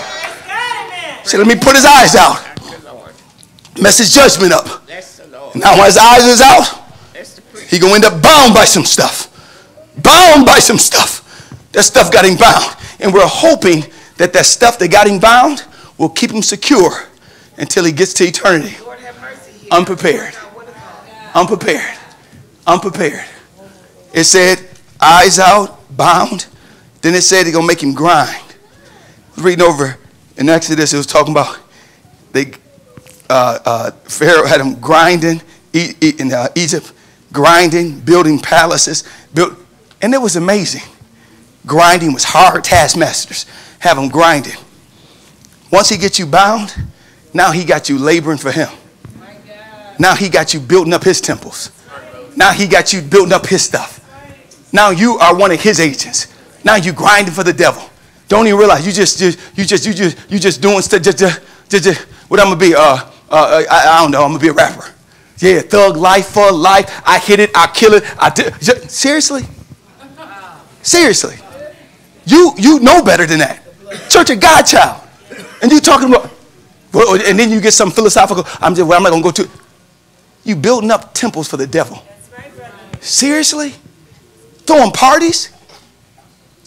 See, let me put his eyes out. Mess his judgment up. Now when his eyes is out, he gonna end up bound by some stuff. Bound by some stuff. That stuff got him bound. And we're hoping that that stuff that got him bound will keep him secure until he gets to eternity. Unprepared. Unprepared. Unprepared. It said, eyes out, bound. Then it said it's going to make him grind. Reading over in Exodus, it was talking about Pharaoh had him grinding in Egypt, grinding, building palaces. And it was amazing. Grinding was hard taskmasters. Have him grinding. Once he gets you bound, now he got you laboring for him. Now he got you building up his temples. Now he got you building up his stuff. Now you are one of his agents. Now you grinding for the devil. Don't even realize you just doing stuff. What I'm gonna be? I don't know. I'm gonna be a rapper. Yeah, thug life for life. I hit it. I kill it. Seriously, seriously. You know better than that. Church of God child, and you talking about. And then you get some philosophical. I'm not gonna go to. You building up temples for the devil. Seriously, throwing parties.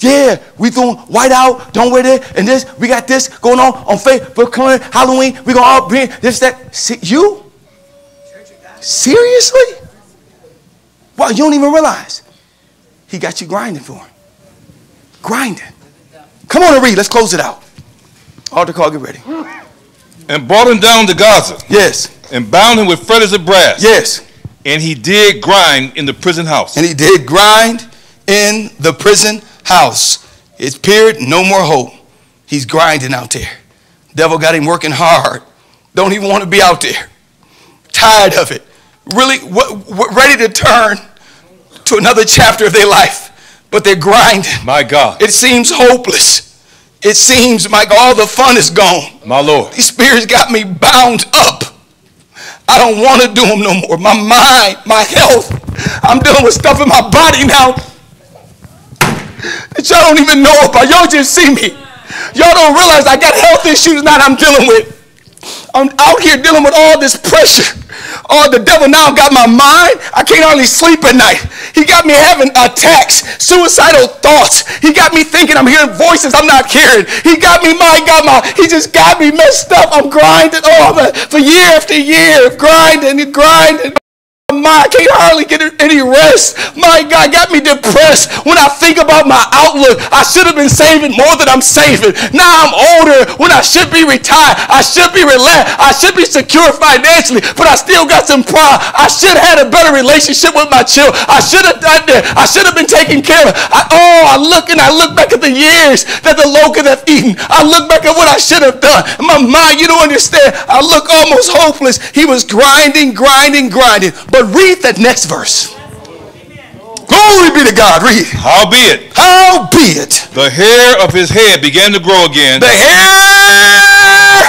Yeah, we throwing white out, don't wear that, and this, we got this going on Facebook, coming Halloween, we gonna all bring this, that. See, you? Seriously? Wow, you don't even realize. He got you grinding for him. Grinding. Come on and read, let's close it out. Altar call, get ready. And brought him down to Gaza. Yes. And bound him with fetters of brass. Yes. And he did grind in the prison house. And he did grind in the prison house. It's period, no more hope. He's grinding out there. Devil got him working hard. Don't even want to be out there. Tired of it. Really ready to turn to another chapter of their life. But they're grinding. My God. It seems hopeless. It seems like all the fun is gone. My Lord. These spirits got me bound up. I don't want to do them no more. My mind, my health, I'm dealing with stuff in my body now that y'all don't even know about. Y'all just see me. Y'all don't realize I got health issues now that I'm dealing with. I'm out here dealing with all this pressure. Oh, the devil now got my mind. I can't hardly sleep at night. He got me having attacks, suicidal thoughts. He got me thinking I'm hearing voices I'm not hearing. He got me, he just got me messed up. I'm grinding for year after year, grinding. I can't hardly get any rest. My God, got me depressed when I think about my outlook. I should have been saving more than I'm saving. Now I'm older when I should be retired. I should be relaxed. I should be secure financially, but I still got some pride. I should have had a better relationship with my children. I should have done that. I should have been taken care of. I look back at the years that the locusts have eaten. I look back at what I should have done. My mind, you don't understand. I look almost hopeless. He was grinding. But read that next verse. Glory be to God. Read. Howbeit. The hair of his head began to grow again. The hair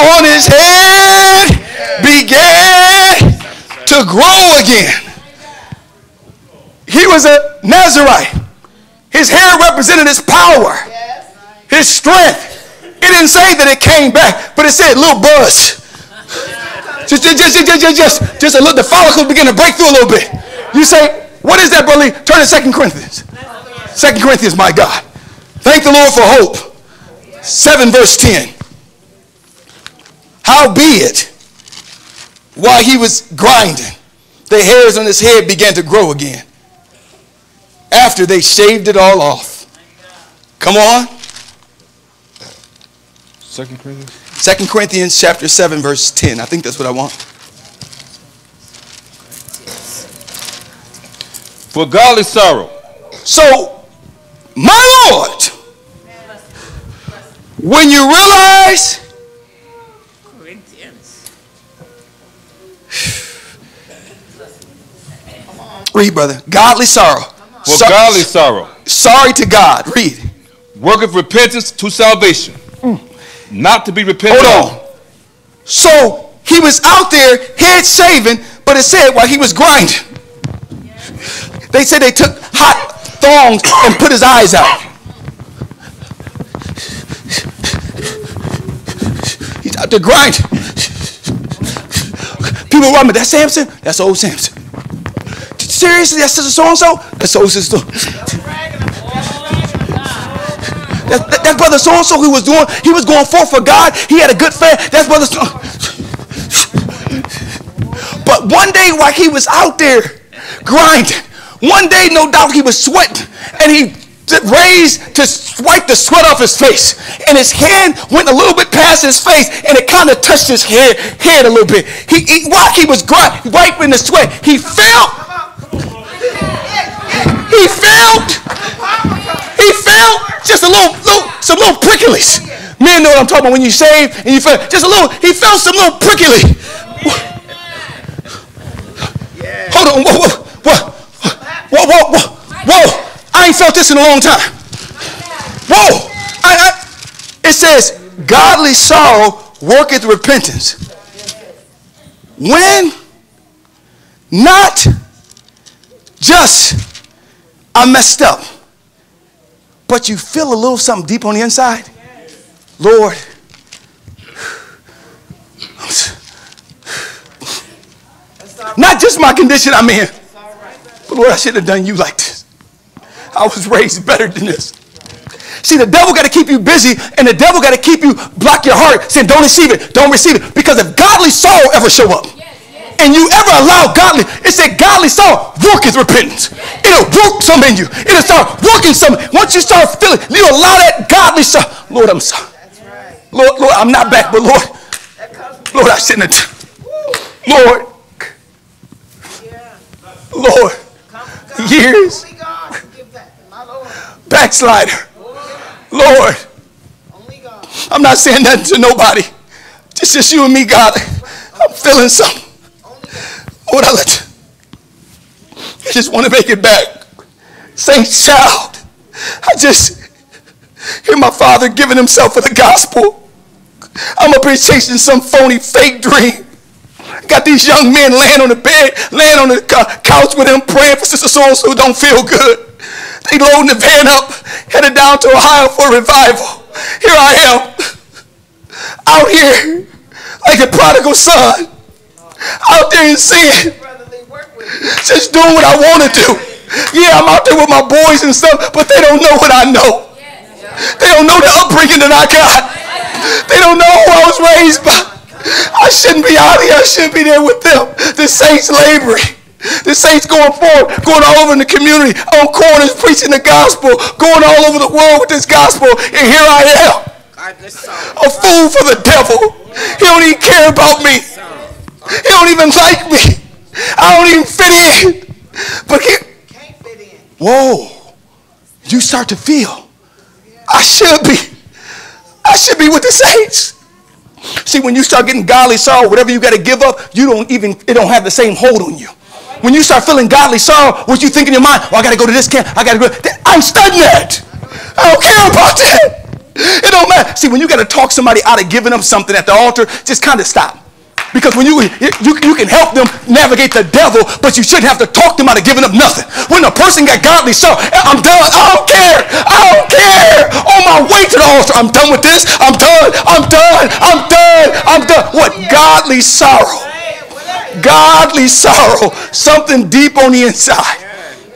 on his head began to grow again. He was a Nazarite. His hair represented his power, his strength. It didn't say that it came back, but it said little buzz. Just a little, the follicles begin to break through a little bit. You say, what is that, brother? Turn to 2 Corinthians. 2 Corinthians, my God. Thank the Lord for hope. 7 verse 10. Howbeit, while he was grinding, the hairs on his head began to grow again. After they shaved it all off. Come on. 2 Corinthians. 2 Corinthians chapter 7, verse 10. I think that's what I want. For godly sorrow. So, my Lord, when you realize Corinthians. Read, brother. Godly sorrow. For godly sorrow. Sorry to God. Read. Work of repentance to salvation. Not to be repented. Hold on. So he was out there, head shaving, but it said while he was grinding. They said they took hot thongs and put his eyes out. He's out there grinding. People around me, that's Samson? That's old Samson. Seriously, that's sister so-and-so? That's old sister. That brother so-and-so who was doing, he was going forth for God. He had a good faith. That's brother so. But one day while he was out there grinding, one day no doubt he was sweating, and he raised to wipe the sweat off his face, and his hand went a little bit past his face, and it kind of touched his head a little bit. He while he was wiping the sweat, he felt just a little some little pricklies. Men know what I'm talking about when you shave and you feel just a little, he felt some little prickly. Yeah. Hold on, whoa. I ain't felt this in a long time. Whoa. It says, godly sorrow worketh repentance. When? Not just I messed up. But you feel a little something deep on the inside. Yes. Lord, not just my condition I'm in, but Lord, I should have done you like this. I was raised better than this. See, the devil got to keep you busy, and the devil got to keep you, block your heart, saying don't receive it. Because if godly sorrow ever show up, and you ever allow godly, it said godly sorrow worketh repentance. It'll work some in you. It'll start working some. Once you start feeling, you allow that godly sorrow. Lord, I'm sorry. Lord, I'm not back, but Lord, I shouldn't have done. Lord, years, backslider. Lord, I'm not saying nothing to nobody. Just you and me, God. I'm feeling something. Lord, I just want to make it back. Saint child, I just hear my father giving himself for the gospel. I'm up here chasing some phony fake dream. Got these young men laying on the bed, laying on the couch with him, praying for sister so-and-so who don't feel good. They loading the van up, headed down to Ohio for revival. Here I am, out here like the prodigal son, out there in sin, just doing what I want to do. Yeah, I'm out there with my boys and stuff, but they don't know what I know. They don't know the upbringing that I got. They don't know who I was raised by. I shouldn't be out here. I shouldn't be there with them. The saints laboring. The saints going forward, going all over in the community, on corners, preaching the gospel, going all over the world with this gospel. And here I am, a fool for the devil. He don't even care about me. He don't even like me. I don't even fit in. But he can't fit in. Whoa. You start to feel, I should be with the saints. See, when you start getting godly sorrow, whatever you got to give up, you don't even, it don't have the same hold on you. When you start feeling godly sorrow, what you think in your mind, well, I got to go to this camp, I got to go, I'm stagnant. I don't care about that. It don't matter. See, when you got to talk somebody out of giving up something at the altar, just kind of stop. Because when you can help them navigate the devil, but you shouldn't have to talk them out of giving up nothing. When a person got godly sorrow, I'm done. I don't care. I don't care. On my way to the altar, I'm done with this. I'm done. I'm done. I'm done. I'm done. What? Godly sorrow. Godly sorrow. Something deep on the inside.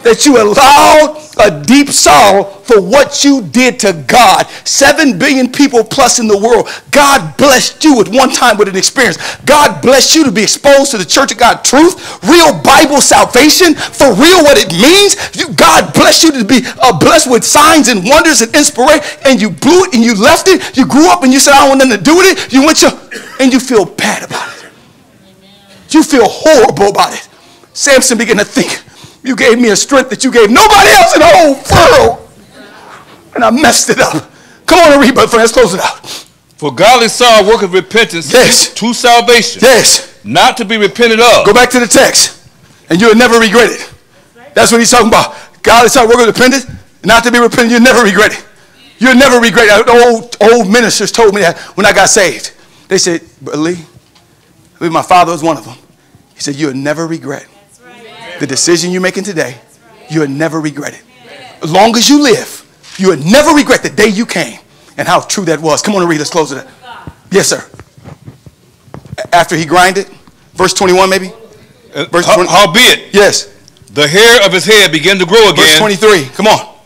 That you allowed a deep sorrow for what you did to God. 7 billion people plus in the world. God blessed you at one time with an experience. God blessed you to be exposed to the Church of God truth, real Bible salvation, for real what it means. God blessed you to be blessed with signs and wonders and inspiration, and you blew it and you left it. You grew up and you said, I don't want nothing to do with it. You went your, and you feel bad about it. You feel horrible about it. Samson began to think, you gave me a strength that you gave nobody else in the whole world. And I messed it up. Come on and read, brother. Let's close it out. For godly sorrow worketh repentance, yes, to salvation. Yes. Not to be repented of. Go back to the text. And you'll never regret it. That's what he's talking about. Godly sorrow worketh repentance, not to be repented. You'll never regret it. You'll never regret it. Old ministers told me that when I got saved. They said, but Lee, my father was one of them. He said, you'll never regret it. The decision you're making today, you'll never regret it. As long as you live, you'll never regret the day you came and how true that was. Come on and read. Let's close it up. Yes, sir. After he grinded, verse 21 maybe? Verse 20. Howbeit, yes, the hair of his head began to grow again. Verse 23. Come on.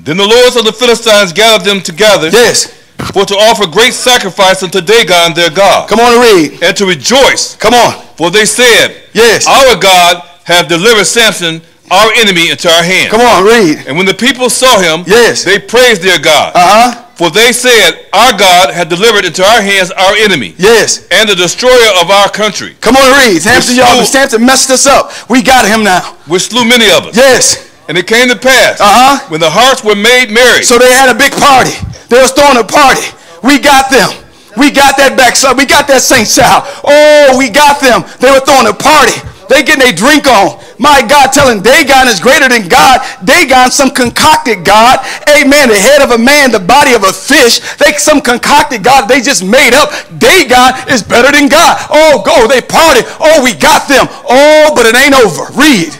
Then the lords of the Philistines gathered them together. Yes. For to offer great sacrifice unto Dagon their God. Come on and read. And to rejoice. Come on. For they said, yes, our God have delivered Samson, our enemy, into our hand. Come on, read. And when the people saw him, yes, they praised their God. For they said, our God had delivered into our hands our enemy. Yes. And the destroyer of our country. Come on, read. Samson, y'all, Samson messed us up. We got him now. Which slew many of us. Yes. And it came to pass, when the hearts were made merry. So they had a big party. They was throwing a party. We got them. We got that backside. We got that saint child. Oh, we got them. They were throwing a party. They getting a drink on. My God, telling Dagon is greater than God. Dagon, some concocted God. Amen. The head of a man, the body of a fish. They some concocted God. They just made up. Dagon is better than God. Oh, go. They party. Oh, we got them. Oh, but it ain't over. Read.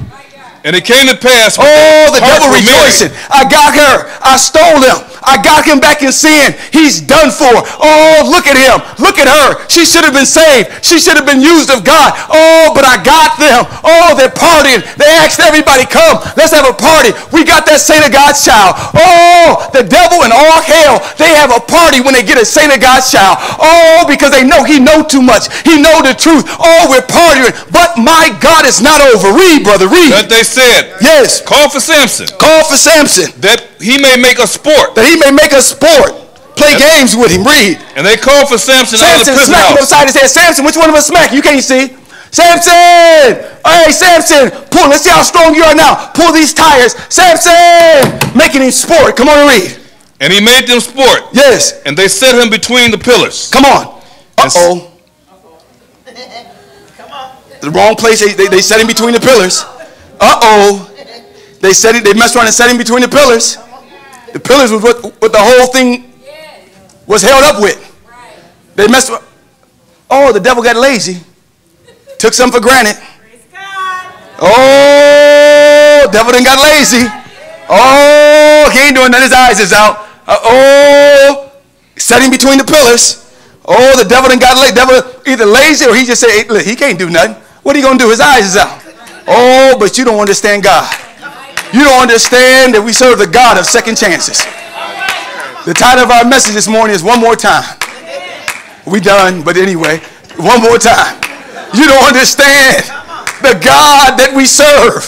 And it came to pass. Oh, the devil rejoicing. I got her. I stole him. I got him back in sin. He's done for. Oh, look at him. Look at her. She should have been saved. She should have been used of God. Oh, but I got them. Oh, they're partying. They asked everybody, come, let's have a party. We got that saint of God's child. Oh, the devil and all hell, they have a party when they get a saint of God's child. Oh, because they know he know too much. He know the truth. Oh, we're partying. But my God, it's not over. Read, brother, read. That they said, yes, call for Samson. Call for Samson. That he may make a sport. That he may make a sport. Play games with him. Read. And they called for Samson out of the prison house. Samson smacked him upside his head. Samson, which one of us smack? You can't see. Samson! Hey, Samson! Pull. Let's see how strong you are now. Pull these tires. Samson! Making him sport. Come on and read. And he made them sport. Yes. And they set him between the pillars. Come on. Uh-oh. Come on. The wrong place. They set him between the pillars. Uh-oh. They messed around and set him between the pillars. The pillars was what the whole thing was held up with. They messed around. Oh, the devil got lazy. Took some for granted. Oh, devil done got lazy. Oh, he ain't doing nothing. His eyes is out. Oh, sitting between the pillars. Oh, the devil done got lazy. Devil either lazy or he just said, hey, look, he can't do nothing. What are you going to do? His eyes is out. Oh, but you don't understand God. You don't understand that we serve the God of second chances. The title of our message this morning is One More Time. We done, but anyway, one more time. You don't understand the God that we serve.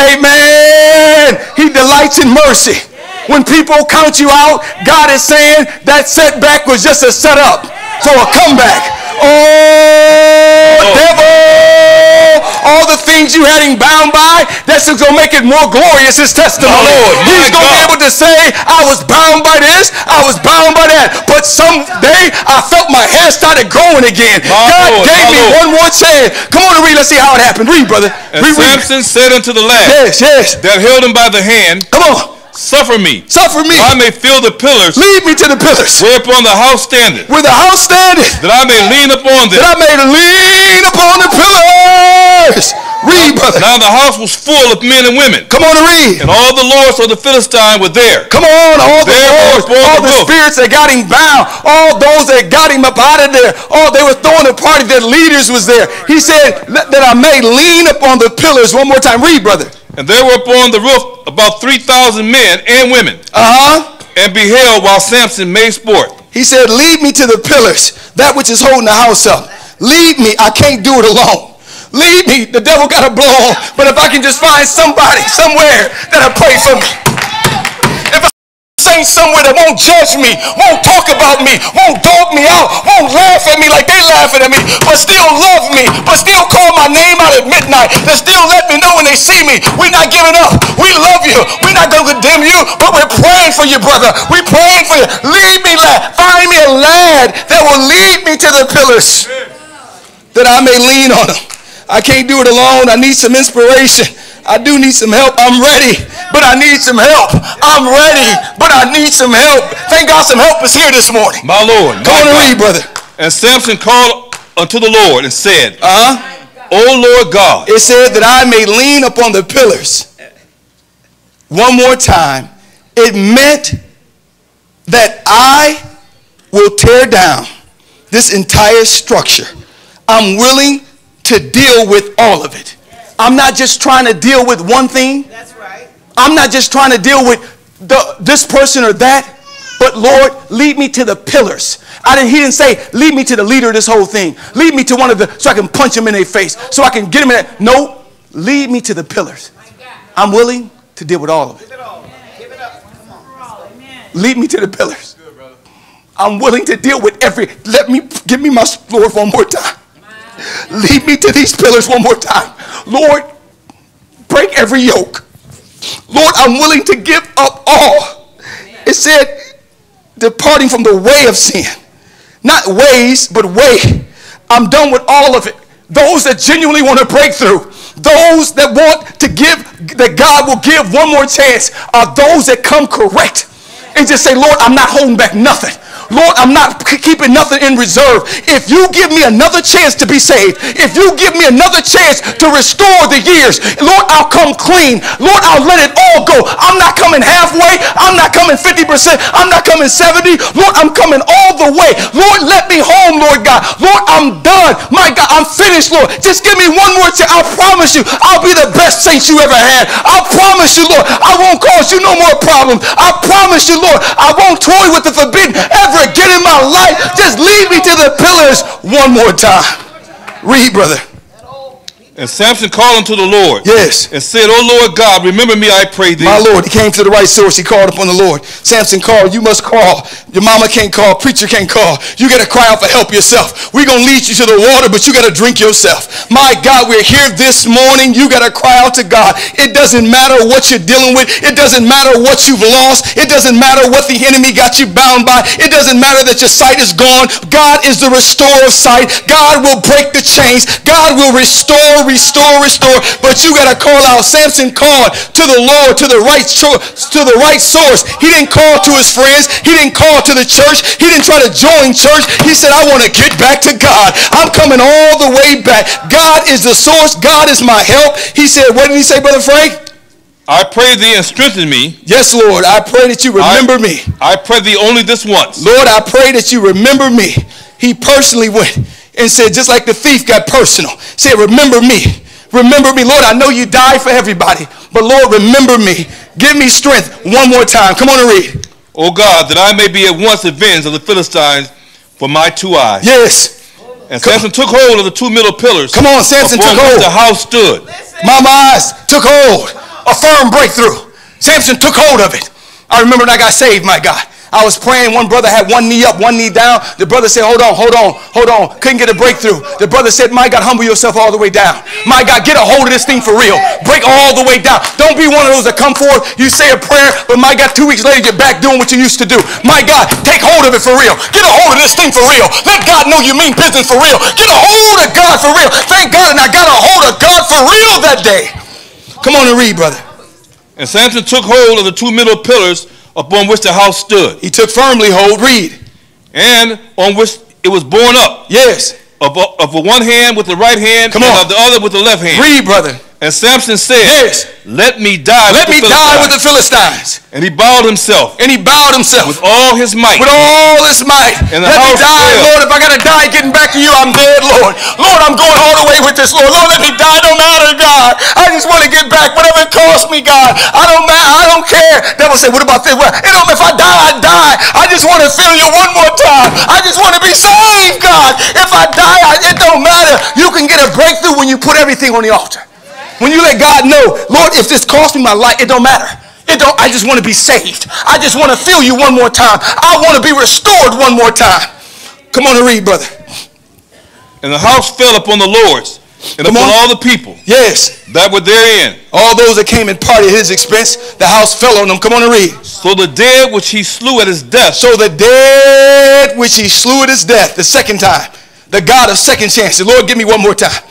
Amen. He delights in mercy. When people count you out, God is saying that setback was just a setup for a comeback. Oh, devil, all the things you had him bound by, that's going to make it more glorious, his testimony. Lord, he's going to be able to say, I was bound by this, I was bound by that, but someday I felt my hair started growing again. God gave me one more chance. Come on and read. Let's see how it happened. Read, brother. And Samson said unto the lad, yes, that held him by the hand, come on, Suffer me. I may feel the pillars. Lead me to the pillars. Whereupon the house standeth. Where the house standeth. That I may lean upon them. That I may lean upon the pillars. Read, brother. Now the house was full of men and women. Come on and read. And all the lords of the Philistines were there. Come on, all the lords, all the spirits that got him bound, all those that got him up out of there. Oh, they were throwing a party. Their leaders was there. He said that I may lean upon the pillars. One more time. Read, brother. And there were upon the roof about 3,000 men and women. And beheld while Samson made sport. He said, lead me to the pillars, that which is holding the house up. Lead me. I can't do it alone. Lead me. The devil got a blow on. But if I can just find somebody somewhere that'll pray for me. If I find somewhere that won't judge me, won't talk about me, won't dog me out, won't laugh at me like they laughing at me, but still love me, but still call my name out at midnight, that still let me know when they see me, we're not giving up, we love you, we're not going to condemn you, but we're praying for you, brother, we're praying for you. Lead me, lad, find me a lad that will lead me to the pillars, that I may lean on him. I can't do it alone. I need some inspiration. I do need some help. I'm ready, but I need some help. I'm ready, but I need some help. Thank God some help is here this morning. My Lord. Come on and read, brother. And Samson called unto the Lord and said, O Lord God. It said that I may lean upon the pillars. One more time. It meant that I will tear down this entire structure. I'm willing to deal with all of it. I'm not just trying to deal with one thing. That's right. I'm not just trying to deal with this person or that. But Lord, lead me to the pillars. He didn't say, lead me to the leader of this whole thing. Lead me to one of the, so I can punch him in their face. So I can get him in that. No, lead me to the pillars. I'm willing to deal with all of it. Give it up. Come on. Lead me to the pillars. I'm willing to deal with give me my Lord one more time. Lead me to these pillars one more time. Lord, break every yoke. Lord, I'm willing to give up all. It said, departing from the way of sin. Not ways, but way. I'm done with all of it. Those that genuinely want a breakthrough, those that want to give, that God will give one more chance, are those that come correct and just say, Lord, I'm not holding back nothing. Lord, I'm not keeping nothing in reserve. If you give me another chance to be saved, if you give me another chance to restore the years, Lord, I'll come clean. Lord, I'll let it all go. I'm not coming halfway. I'm not coming 50%. I'm not coming 70%. Lord, I'm coming all the way. Lord, let me home, Lord God. Lord, I'm done. My God, I'm finished, Lord. Just give me one more chance. I promise you, I'll be the best saint you ever had. I promise you, Lord, I won't cause you no more problems. I promise you, Lord, I won't toy with the forbidden ever again in my life. Just lead me to the pillars one more time. Read, brother. And Samson called unto the Lord. Yes. And said, O Lord God, remember me, I pray thee. My Lord, he came to the right source. He called upon the Lord. Samson called. You must call. Your mama can't call. Preacher can't call. You got to cry out for help yourself. We're going to lead you to the water, but you got to drink yourself. My God, we're here this morning. You got to cry out to God. It doesn't matter what you're dealing with. It doesn't matter what you've lost. It doesn't matter what the enemy got you bound by. It doesn't matter that your sight is gone. God is the restorer of sight. God will break the chains. God will restore restore. But you got to call out. Samson called to the Lord, to the right source. He didn't call to his friends. He didn't call to the church. He didn't try to join church. He said, I want to get back to God. I'm coming all the way back. God is the source. God is my help. He said, what did he say, Brother Frank? I pray thee and strengthen me. Yes, Lord. I pray that you remember me. I pray thee only this once. Lord, I pray that you remember me. He personally went and said, just like the thief got personal, said, remember me. Remember me. Lord, I know you died for everybody, but Lord, remember me. Give me strength one more time. Come on and read. O God, that I may be at once avenged of the Philistines for my two eyes. Yes. And Samson took hold of the two middle pillars. Come on, Samson took hold. The house stood. My eyes took hold. A firm breakthrough. Samson took hold of it. I remember when I got saved, my God. I was praying. One brother had one knee up, one knee down. The brother said, hold on. Couldn't get a breakthrough. The brother said, my God, humble yourself all the way down. My God, get a hold of this thing for real. Break all the way down. Don't be one of those that come forward. You say a prayer, but my God, 2 weeks later, you're back doing what you used to do. My God, take hold of it for real. Get a hold of this thing for real. Let God know you mean business for real. Get a hold of God for real. Thank God, and I got a hold of God for real that day. Come on and read, brother. And Samson took hold of the two middle pillars upon which the house stood. He took firmly hold. Read. And on which it was borne up. Yes. Of the one hand with the right hand. Come on. And of the other with the left hand. Read, brother. And Samson said, yes, let me die with the Philistines. Let me die with the Philistines. And he bowed himself. And he bowed himself. With all his might. With all his might. And let me die, Lord. If I got to die getting back to you, I'm dead, Lord. Lord, I'm going all the way with this, Lord. Lord, let me die. Don't matter, God. I just want to get back. Whatever it costs me, God. I don't matter. I don't care. Devil said, what about this? Well, you know, if I die, I die. I just want to feel you one more time. I just want to be saved, God. If I die, it don't matter. You can get a breakthrough when you put everything on the altar. When you let God know, Lord, if this costs me my life, it don't matter. I just want to be saved. I just want to feel you one more time. I want to be restored one more time. Come on and read, brother. And the house fell upon the Lord's and upon all the people. Yes. That were therein. All those that came and party at his expense, the house fell on them. Come on and read. So the dead which he slew at his death. So the dead which he slew at his death, the second time. The God of second chances. Lord, give me one more time.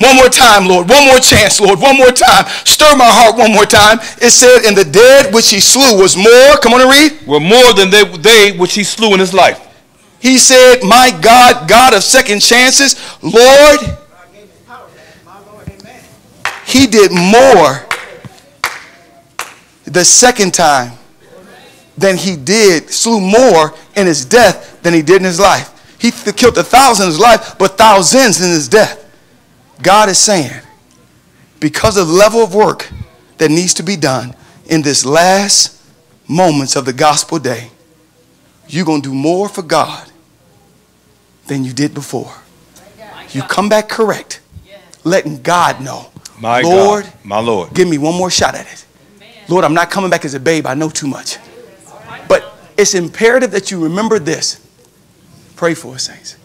One more time, Lord. One more chance, Lord. One more time. Stir my heart one more time. It said, and the dead which he slew was more, come on and read. Were more than they which he slew in his life. He said, my God, God of second chances, Lord, he did more the second time than he did, slew more in his death than he did in his life. He killed 1,000 in his life, but thousands in his death. God is saying, because of the level of work that needs to be done in this last moments of the gospel day, you're going to do more for God than you did before. You come back correct, letting God know, my Lord, God, my Lord, give me one more shot at it. Lord, I'm not coming back as a babe. I know too much. But it's imperative that you remember this. Pray for us, saints.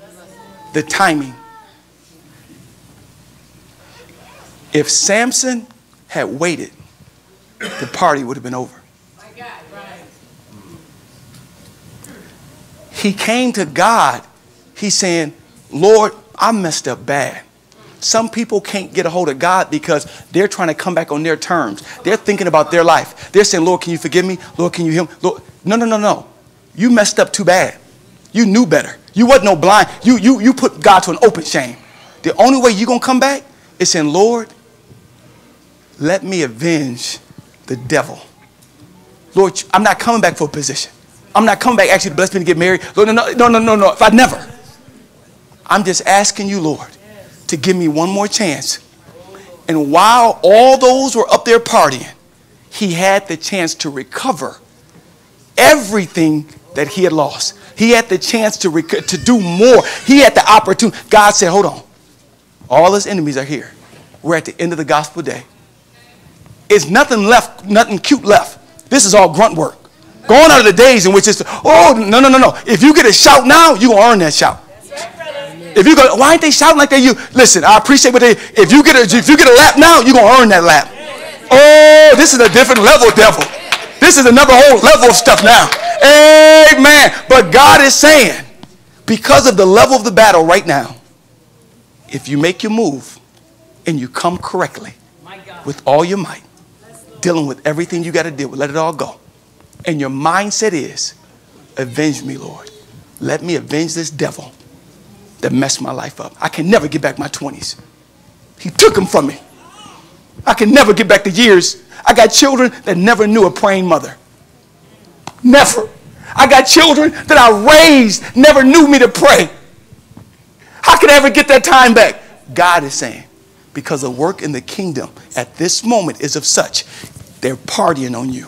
The timing. If Samson had waited, the party would have been over. He came to God. He's saying, Lord, I messed up bad. Some people can't get a hold of God because they're trying to come back on their terms. They're thinking about their life. They're saying, Lord, can you forgive me? Lord, can you heal me? Lord, no. You messed up too bad. You knew better. You wasn't no blind. You put God to an open shame. The only way you're going to come back is in, Lord, let me avenge the devil. Lord, I'm not coming back for a position. I'm not coming back actually to bless me to get married. Lord, no. If I never. I'm just asking you, Lord, to give me one more chance. And while all those were up there partying, he had the chance to recover everything that he had lost. He had the chance to do more. He had the opportunity. God said, hold on. All his enemies are here. We're at the end of the gospel day. It's nothing left, nothing cute left. This is all grunt work. Going out of the days in which it's, no. If you get a shout now, you're going to earn that shout. If you go, why ain't they shouting like they you? Listen, I appreciate what they, if you get a lap now, you're going to earn that lap. Oh, this is a different level, devil. This is another whole level of stuff now. Amen. But God is saying, because of the level of the battle right now, if you make your move, and you come correctly with all your might, dealing with everything you got to deal with, let it all go. And your mindset is, avenge me, Lord. Let me avenge this devil that messed my life up. I can never get back my 20s. He took them from me. I can never get back the years. I got children that never knew a praying mother. Never. I got children that I raised never knew me to pray. How could I ever get that time back? God is saying, because the work in the kingdom at this moment is of such, they're partying on you.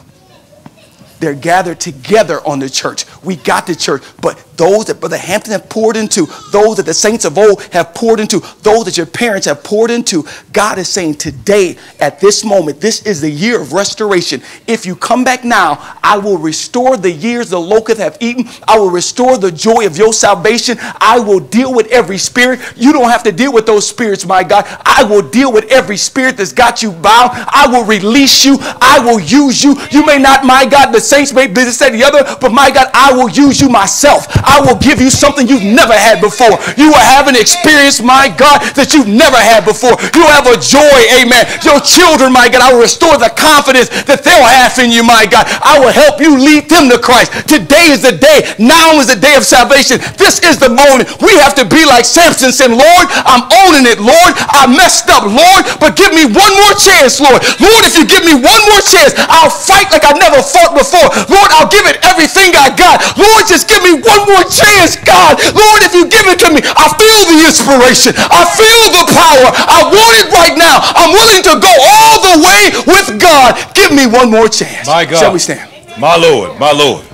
They're gathered together on the church. We got the church, but those that Brother Hampton have poured into, those that the saints of old have poured into, those that your parents have poured into, God is saying today, at this moment, this is the year of restoration. If you come back now, I will restore the years the locusts have eaten. I will restore the joy of your salvation. I will deal with every spirit. You don't have to deal with those spirits, my God. I will deal with every spirit that's got you bound. I will release you. I will use you. You may not, my God, the saints may be this and the other, but my God, I will use you myself. I will give you something you've never had before. You will have an experience, my God, that you've never had before. You will have a joy, amen. Your children, my God, I will restore the confidence that they'll have in you, my God. I will help you lead them to Christ. Today is the day. Now is the day of salvation. This is the moment. We have to be like Samson saying, Lord, I'm owning it, Lord. I messed up, Lord, but give me one more chance, Lord. Lord, if you give me one more chance, I'll fight like I never fought before. Lord, I'll give it everything I got. Lord, just give me one more chance, God. Lord, if you give it to me, I feel the inspiration. I feel the power. I want it right now. I'm willing to go all the way with God. Give me one more chance. My God. Shall we stand? My Lord, my Lord.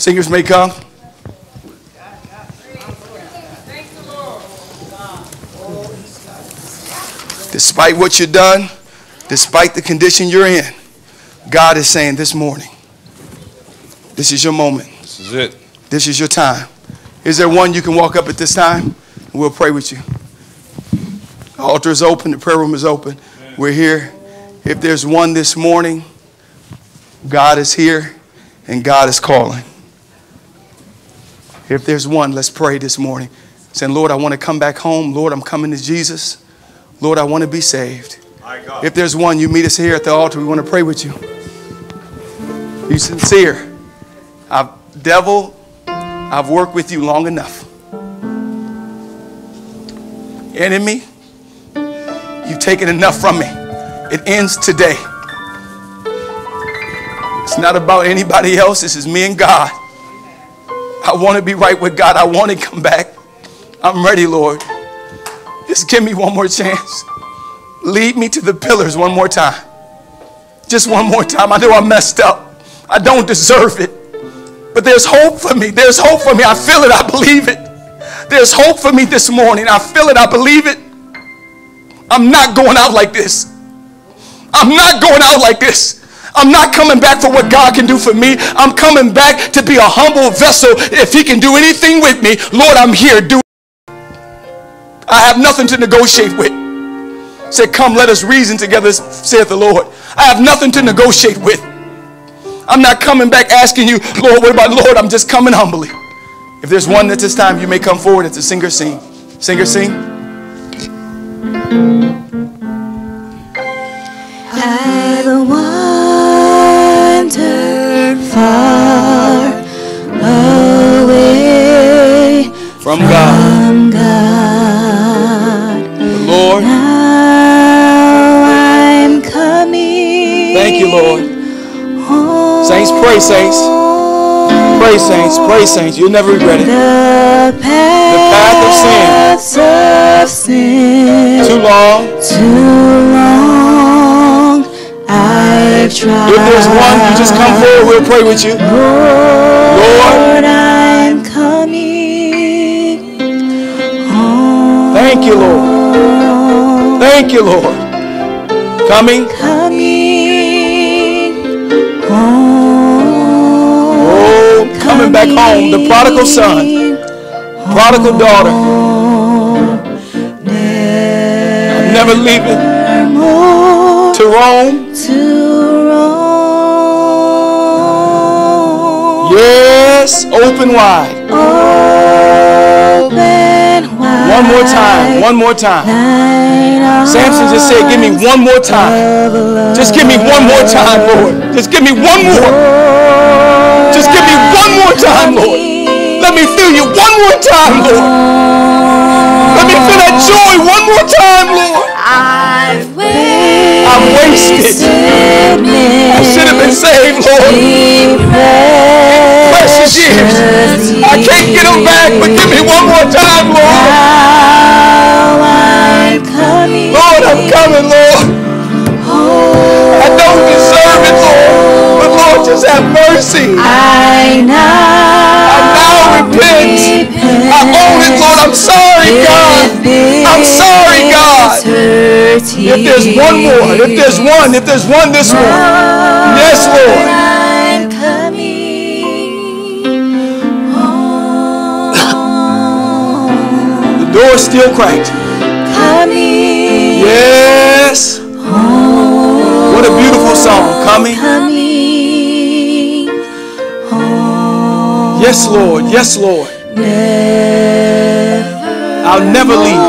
Singers may come. Despite what you've done, despite the condition you're in, God is saying this morning, this is your moment. This is it. This is your time. Is there one you can walk up at this time? We'll pray with you. The altar is open. The prayer room is open. Amen. We're here. If there's one this morning, God is here and God is calling. If there's one, let's pray this morning. Saying, Lord, I want to come back home. Lord, I'm coming to Jesus. Lord, I want to be saved. If there's one, you meet us here at the altar. We want to pray with you. Be sincere. Devil, I've worked with you long enough. Enemy, you've taken enough from me. It ends today. It's not about anybody else. This is me and God. I want to be right with God. I want to come back. I'm ready, Lord. Just give me one more chance. Lead me to the pillars one more time. Just one more time. I know I messed up. I don't deserve it. But there's hope for me. There's hope for me. I feel it. I believe it. There's hope for me this morning. I feel it. I believe it. I'm not going out like this. I'm not going out like this. I'm not coming back for what God can do for me. I'm coming back to be a humble vessel. If he can do anything with me, Lord, I'm here. Do it. I have nothing to negotiate with. Said, come, let us reason together, saith the Lord. I have nothing to negotiate with. I'm not coming back asking you, Lord, what about Lord? I'm just coming humbly. If there's one at this time, you may come forward as the singer sing. Singer sing. I've wandered far away from God. The Lord. Thank you, Lord. Saints, pray, saints. Pray, saints. Pray, saints. You'll never regret it. The path of sin. Too long. Too long. I've tried. If there's one, you just come forward. We'll pray with you. Lord, I'm coming home. Thank you, Lord. Thank you, Lord. Coming. Coming back home, the prodigal son, prodigal daughter. I'm never leaving to Rome. Yes, open wide. One more time. One more time. Samson just said, give me one more time. Just give me one more time, Lord. Just give me one more. Just give me one more time, Lord. Let me feel you one more time, Lord. Let me feel that joy one more time, Lord. I've wasted. I should have been saved, Lord. Precious years. I can't get them back, but give me one more time, Lord. Lord, I'm coming, Lord. I don't deserve it, Lord, but Lord, just have mercy. I now repent. I own it, Lord. I'm sorry, God. I'm sorry, God. If there's one more, if there's one this morning, yes, Lord. Door still cracked. Coming. Yes. Home. What a beautiful song. Coming. Home. Yes, Lord. Yes, Lord. I'll never leave.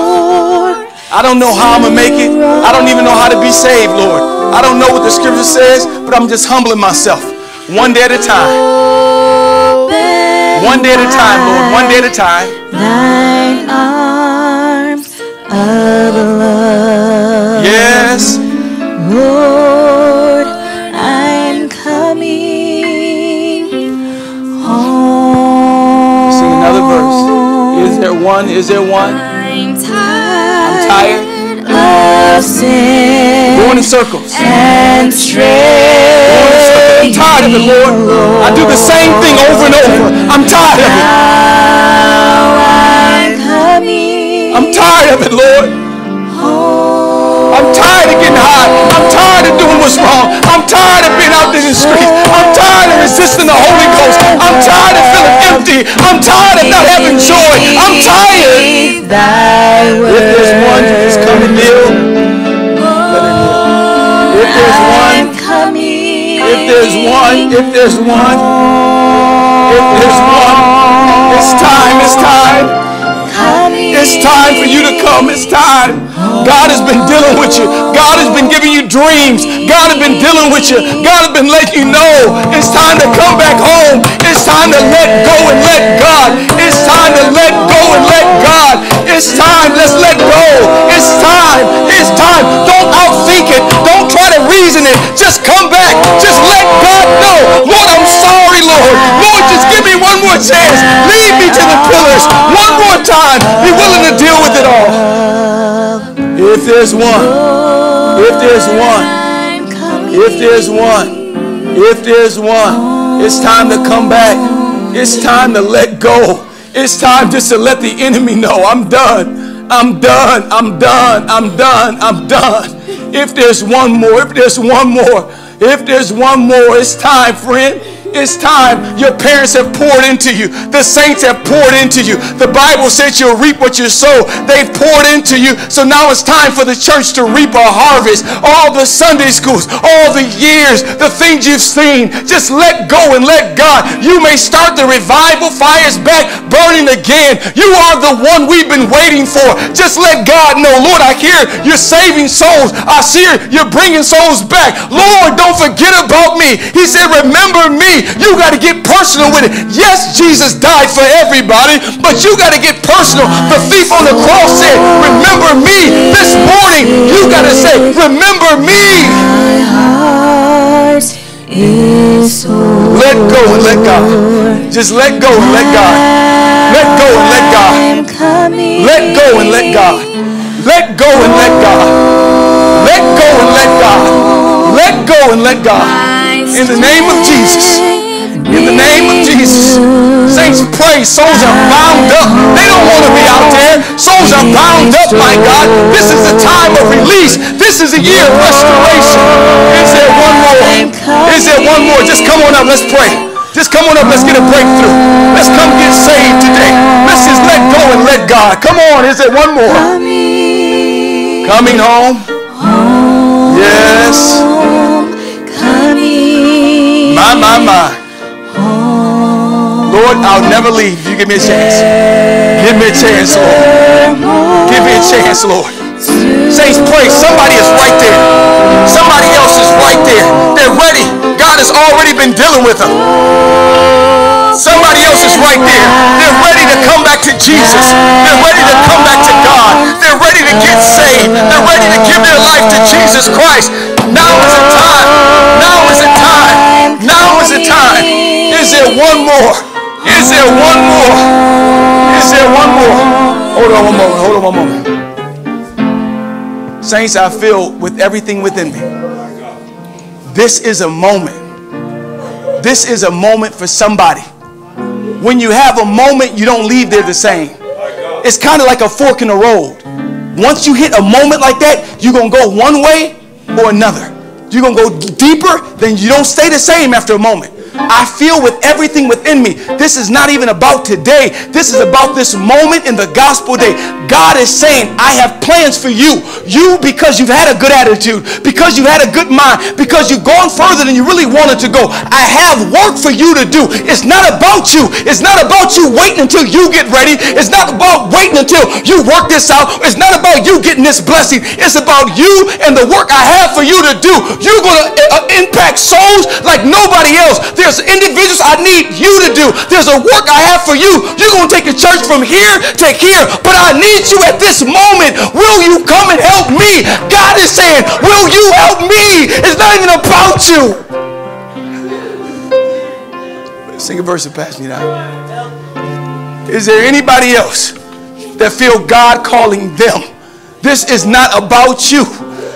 I don't know how I'm going to make it. I don't even know how to be saved, Lord. I don't know what the scripture says, but I'm just humbling myself. One day at a time. One day at a time, Lord. One day at a time. Yes, Lord, I'm coming home. Sing another verse. Is there one? Is there one? I'm tired of sin. Going in circles. And straying. I'm tired of it, Lord. I do the same thing over and over. I'm tired of it. Now I'm coming. I'm tired of it, Lord. I'm tired of getting high. I'm tired of doing what's wrong. I'm tired of being out there in the streets. I'm tired of resisting the Holy Ghost. I'm tired of feeling empty. I'm tired of not having joy. I'm tired. If there's one who's coming ill, let it heal. If there's one, it's time, It's time for you to come. It's time. God has been dealing with you. God has been giving you dreams. God has been dealing with you. God has been letting you know. It's time to come back home. It's time to let go and let God. It's time to let go and let God. It's time. Let's let go. It's time. It's time. Don't outthink it. Don't try to reason it. Just come back. Just let God know. Lord, I'm sorry, Lord. Lord, just give me one more chance. Lead me to the pillars. One more time. Be willing to deal with it all. If there's one, it's time to come back. It's time to let go. It's time just to let the enemy know I'm done. I'm done. If there's one more, it's time, friend. It's time. Your parents have poured into you. The saints have poured into you. The Bible says you'll reap what you sow. They've poured into you. So now it's time for the church to reap a harvest. All the Sunday schools, all the years, the things you've seen, just let go and let God. You may start the revival fires back burning again. You are the one we've been waiting for. Just let God know, Lord, I hear you're saving souls. I see you're bringing souls back. Lord, don't forget about me. He said, remember me. You got to get personal with it. Yes, Jesus died for everybody, but you got to get personal. The thief on the cross said, remember me. This morning, you got to say, remember me. Let go and let God. Just let go and let God. Let go and let God. Let go and let God. Let go and let God. Let go and let God. Let go and let God. In the name of Jesus. In the name of Jesus. Saints, pray. Souls are bound up. They don't want to be out there. Souls are bound up, my God. This is the time of release. This is a year of restoration. Is there one more? Is there one more? Just come on up. Let's pray. Just come on up. Let's get a breakthrough. Let's come get saved today. Let's just let go and let God. Come on. Is there one more? Coming home. Yes. My. Lord, I'll never leave. You give me a chance. Give me a chance, Lord. Give me a chance, Lord. Saints, pray. Somebody is right there. Somebody else is right there. They're ready. God has already been dealing with them. Somebody else is right there. They're ready to come back to Jesus. They're ready to come back to God. They're ready to get saved. They're ready to give their life to Jesus Christ. Now is the time. Now is the time. Now is the time. Is there one more? Is there one more? Is there one more? Hold on one moment. Hold on one moment. Saints, I feel with everything within me, this is a moment. This is a moment for somebody. When you have a moment, you don't leave there the same. It's kind of like a fork in the road. Once you hit a moment like that, you're going to go one way or another. You're going to go deeper, then you don't stay the same after a moment. I feel with everything within me, this is not even about today. This is about this moment in the gospel day. God is saying, I have plans for you. You, because you've had a good attitude, because you've had a good mind, because you've gone further than you really wanted to go. I have work for you to do. It's not about you. It's not about you waiting until you get ready. It's not about waiting until you work this out. It's not about you getting this blessing. It's about you and the work I have for you to do. You're going to impact souls like nobody else. There's individuals I need you to do. There's a work I have for you. You're going to take the church from here to here, but I need you at this moment. Will you come and help me? God is saying, will you help me? It's not even about you. Sing a verse and pass me now. Is there anybody else that feel God calling them? This is not about you.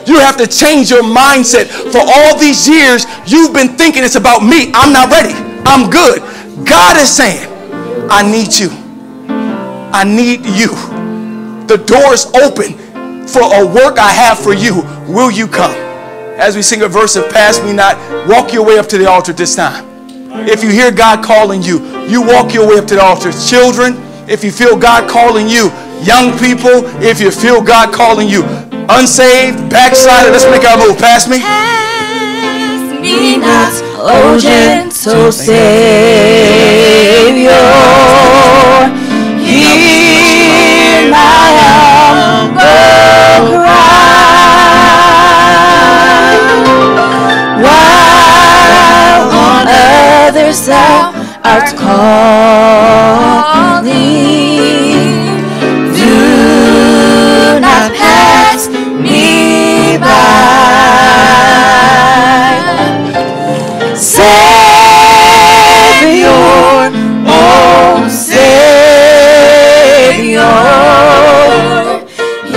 You have to change your mindset. For all these years, you've been thinking it's about me. I'm not ready. I'm good. God is saying, I need you. I need you. The door is open for a work I have for you. Will you come? As we sing a verse of Pass Me Not, walk your way up to the altar this time. If you hear God calling you, you walk your way up to the altar. Children, if you feel God calling you. Young people, if you feel God calling you. Unsaved, backslided, let's make our move. Pass me. Pass me not, O gentle Savior. Hear my humble cry, while on others thou art calling. Do not pass me by, Savior, oh Savior,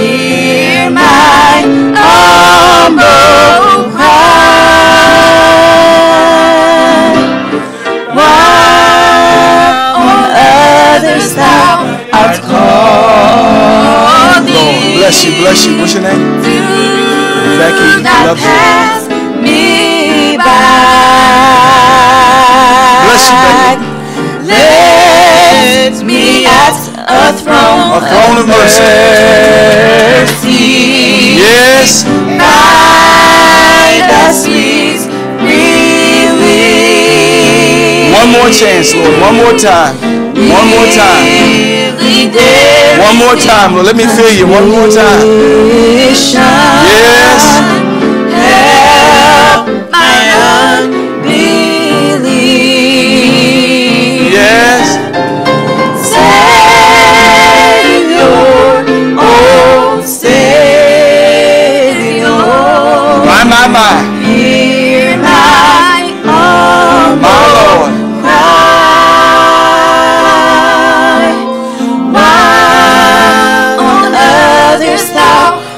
hear my humble cry, while on others thou art called. Lord, bless you, bless you. What's your name? Do Becky, not pass me by. Bless you, Becky. Let me at a throne of mercy. Yes. By the seas relief. One more chance, Lord. One more time. One more time. One more time, Lord. Let me feel you. One more time. Yes. Help my unbelief. Yes. Savior, oh Savior. My. Hear my Lord.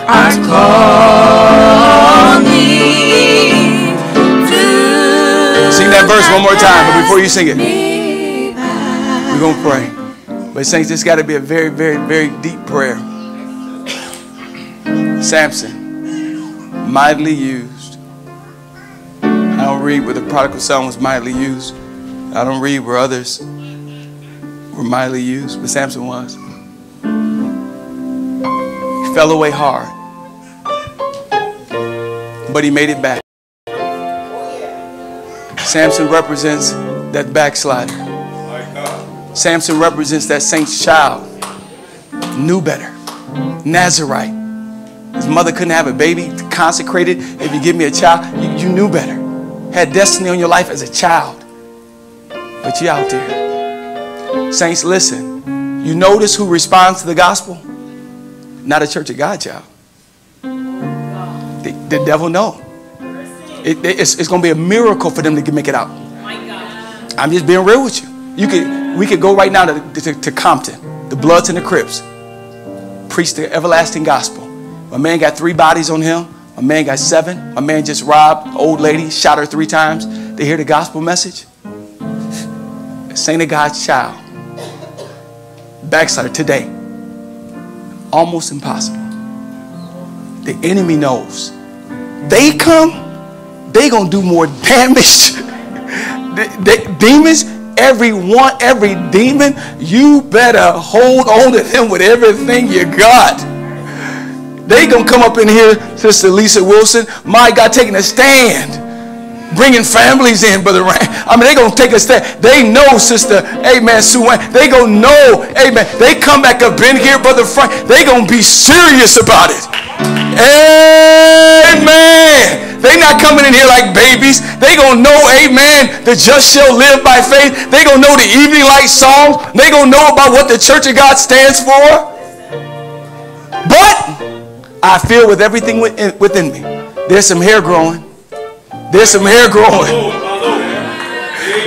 Art calling. Sing that verse one more time, but before you sing it, we're going to pray. But saints, this got to be a very, very, very deep prayer. Samson, mightily used. I don't read where the prodigal son was mightily used. I don't read where others were mightily used, but Samson was. Fell away hard, but he made it back. Samson represents that backslider. Samson represents that saint's child. Knew better. Nazarite. His mother couldn't have a baby. Consecrated. If you give me a child, you knew better. Had destiny on your life as a child. But you out there. Saints, listen. You notice who responds to the gospel? Not a Church of God child. The devil know. It's going to be a miracle for them to make it out. I'm just being real with you. We could go right now to Compton, the Bloods and the Crips, preach the everlasting gospel. My man got 3 bodies on him. My man got 7. My man just robbed an old lady, shot her 3 times. They hear the gospel message. Saint of God's child, backslider today. Almost impossible. The enemy knows. They come, they gonna do more damage. The demons. Every demon, you better hold on to them with everything you got. They gonna come up in here, Sister Lisa Wilson, my God, taking a stand, bringing families in, Brother Rand. I mean, they gonna take a stand. They know, Sister, amen, Sue Ann. They gonna know, amen. They come back up in here, Brother Frank. They gonna be serious about it. Amen. They not coming in here like babies. They gonna know, amen, the just shall live by faith. They gonna know the evening light song. They gonna know about what the Church of God stands for. But I feel with everything within me, there's some hair growing. There's some hair growing.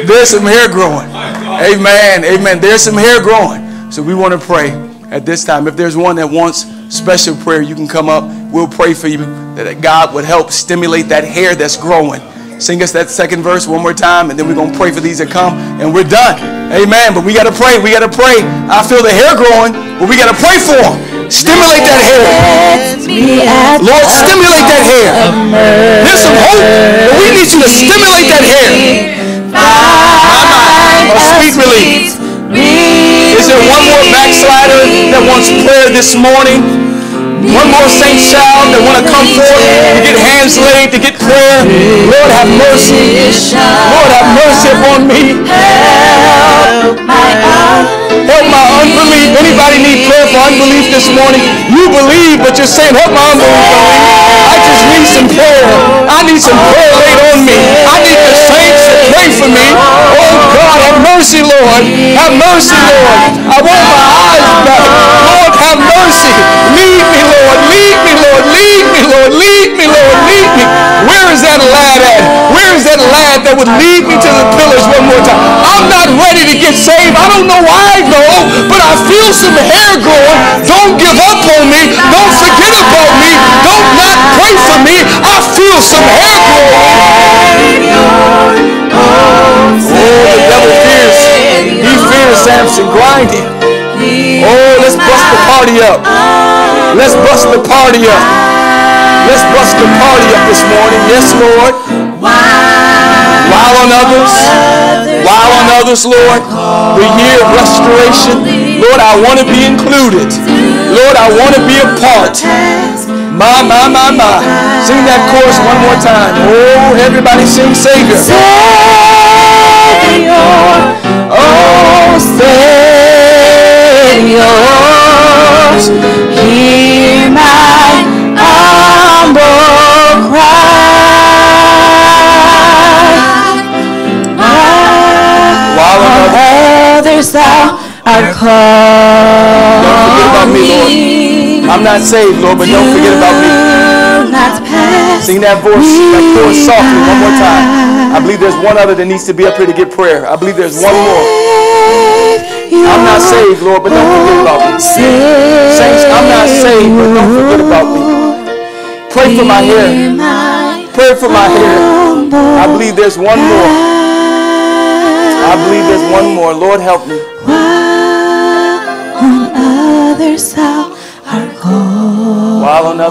There's some hair growing. Amen, amen. There's some hair growing. So we want to pray at this time. If there's one that wants special prayer, you can come up. We'll pray for you that God would help stimulate that hair that's growing. Sing us that second verse one more time, and then we're going to pray for these that come, and we're done. Amen. But we got to pray. We got to pray. I feel the hair growing, but we got to pray for them. Stimulate that hair. Lord, stimulate that hair. There's some hope, but we need you to stimulate that hair. Or speak relief. Is there one more backslider that wants prayer this morning? One more saint child that want to come forth to get hands laid, to get prayer. Lord, have mercy. Lord, have mercy upon me. Help my unbelief. Anybody need prayer for unbelief this morning? You believe, but you're saying, help my unbelief. I just need some prayer. I need some prayer laid on me. I need the saints to pray for me. Oh, God, have mercy, Lord. Have mercy, Lord. I want my eyes back. Lord, have mercy. Lead me, Lord, lead me, Lord, lead me, Lord, lead me, Lord, lead me. Where is that lad at? Where is that lad that would lead me to the pillars one more time? I'm not ready to get saved. I don't know why I go, but I feel some hair growing. Don't give up on me. Don't forget about me. Don't not pray for me. I feel some hair growing. Oh, the devil fears. He fears Samson grinding. Oh, let's bust the party up. Let's bust the party up. Let's bust the party up this morning. Yes, Lord. While on others. While on others, Lord. The year of restoration. Lord, I want to be included. Lord, I want to be a part. My, my. Sing that chorus one more time. Oh, everybody sing Savior. Savior. Oh, Savior. Hear my humble cry. While others thou art calling. Don't forget about me, Lord. I'm not saved, Lord, but don't forget about me. Sing that voice softly one more time. I believe there's one other that needs to be up here to get prayer. I believe there's one more. I'm not saved, Lord, but don't forget about me. Saints, I'm not saved, but don't forget about me. Pray for my hair. Pray for my hair. I believe there's one more. I believe there's one more. Lord, help me. While on others thou art calling.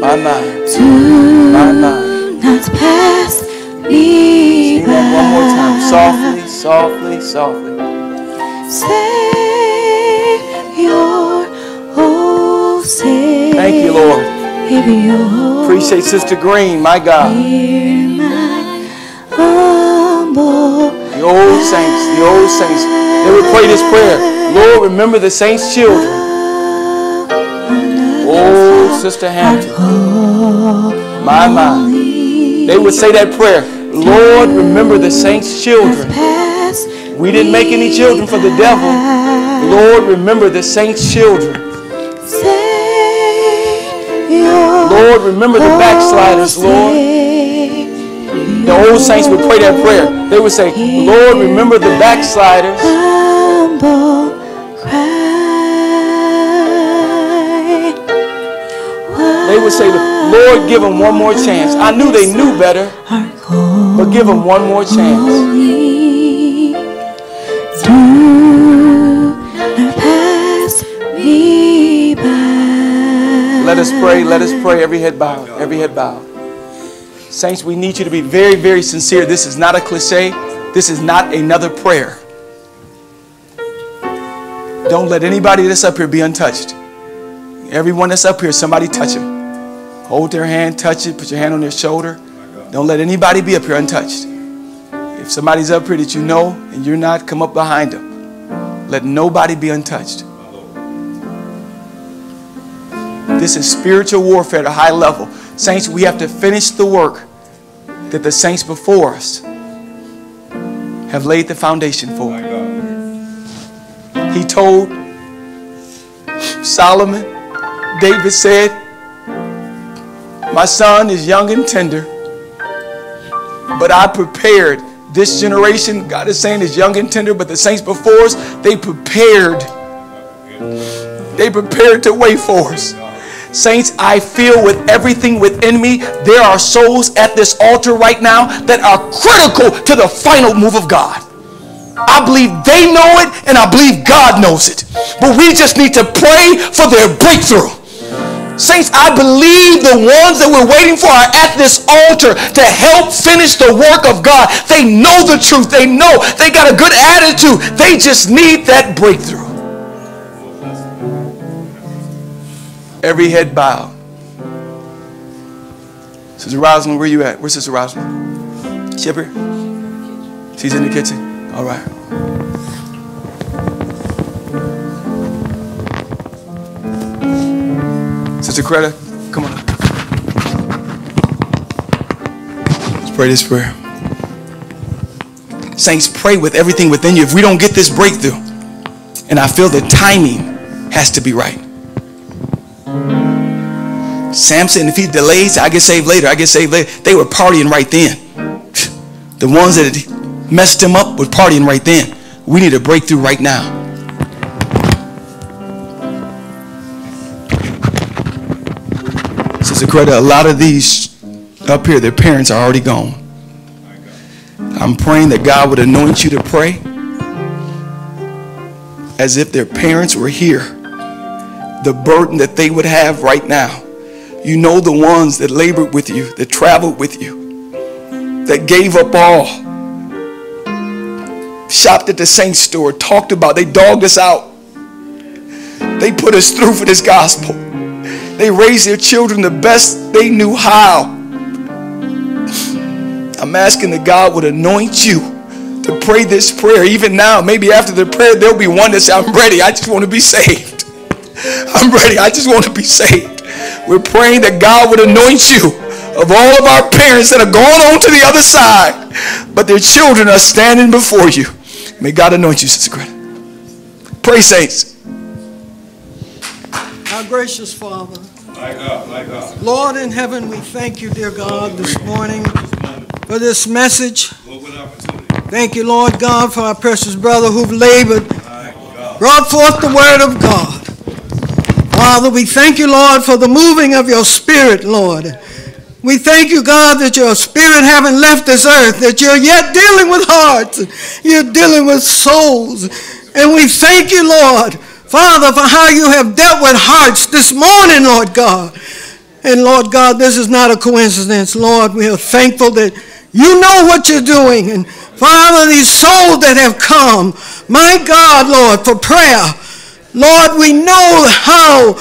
My mind. My mind. Not pass me by. Sing that one more time. Softly, softly, softly. Savior, oh Savior. Thank you, Lord. Appreciate Sister Green, my God. Hear my humble the old saints, they would pray this prayer. Lord, remember the saints' children. Oh, Sister Hampton, my. They would say that prayer. Lord, remember the saints' children. We didn't make any children for the devil. Lord, remember the saints' children. Lord, remember the backsliders, Lord. The old saints would pray that prayer. They would say, Lord, remember the backsliders. They would say, Lord, give them one more chance. I knew they knew better, but give them one more chance. Let us pray, every head bowed. Saints, we need you to be very, very sincere. This is not a cliche. This is not another prayer. Don't let anybody that's up here be untouched. Everyone that's up here, somebody touch them. Hold their hand, touch it, put your hand on their shoulder. Don't let anybody be up here untouched. If somebody's up here that you know and you're not, come up behind them. Let nobody be untouched. This is spiritual warfare at a high level. Saints, we have to finish the work that the saints before us have laid the foundation for. He told Solomon, David said, my son is young and tender, but I prepared. This generation, God is saying, is young and tender, but the saints before us, they prepared. They prepared to wait for us. Saints, I feel with everything within me, there are souls at this altar right now that are critical to the final move of God. I believe they know it, and I believe God knows it. But we just need to pray for their breakthrough. Saints, I believe the ones that we're waiting for are at this altar to help finish the work of God. They know the truth. They know they got a good attitude. They just need that breakthrough. Every head bowed. Sister Rosalind, where you at? Where's Sister Rosalind? Is she up here? She's in the kitchen. All right. Sister Creta, come on. Let's pray this prayer. Saints, pray with everything within you. If we don't get this breakthrough, and I feel the timing has to be right. Samson, if he delays, I get saved later. They were partying right then. The ones that had messed him up were partying right then. We need a breakthrough right now. Sister Creta, a lot of these up here, their parents are already gone. I'm praying that God would anoint you to pray as if their parents were here. The burden that they would have right now. You know the ones that labored with you, that traveled with you, that gave up all, shopped at the saints store, talked about, they dogged us out. They put us through for this gospel. They raised their children the best they knew how. I'm asking that God would anoint you to pray this prayer. Even now, maybe after the prayer, there'll be one that says, I'm ready, I just want to be saved. I'm ready, I just want to be saved. We're praying that God would anoint you of all of our parents that are going on to the other side, but their children are standing before you. May God anoint you, Sister Greta. Pray, saints. Our gracious Father, my God. Lord in heaven, we thank you, dear God, this morning for this message. Thank you, Lord God, for our precious brother who've labored, brought forth the word of God. Father, we thank you, Lord, for the moving of your spirit, Lord. We thank you, God, that your spirit haven't left this earth, that you're yet dealing with hearts. You're dealing with souls. And we thank you, Lord, Father, for how you have dealt with hearts this morning, Lord God. And, Lord God, this is not a coincidence, Lord. We are thankful that you know what you're doing. And, Father, these souls that have come, my God, Lord, for prayer, Lord, we know how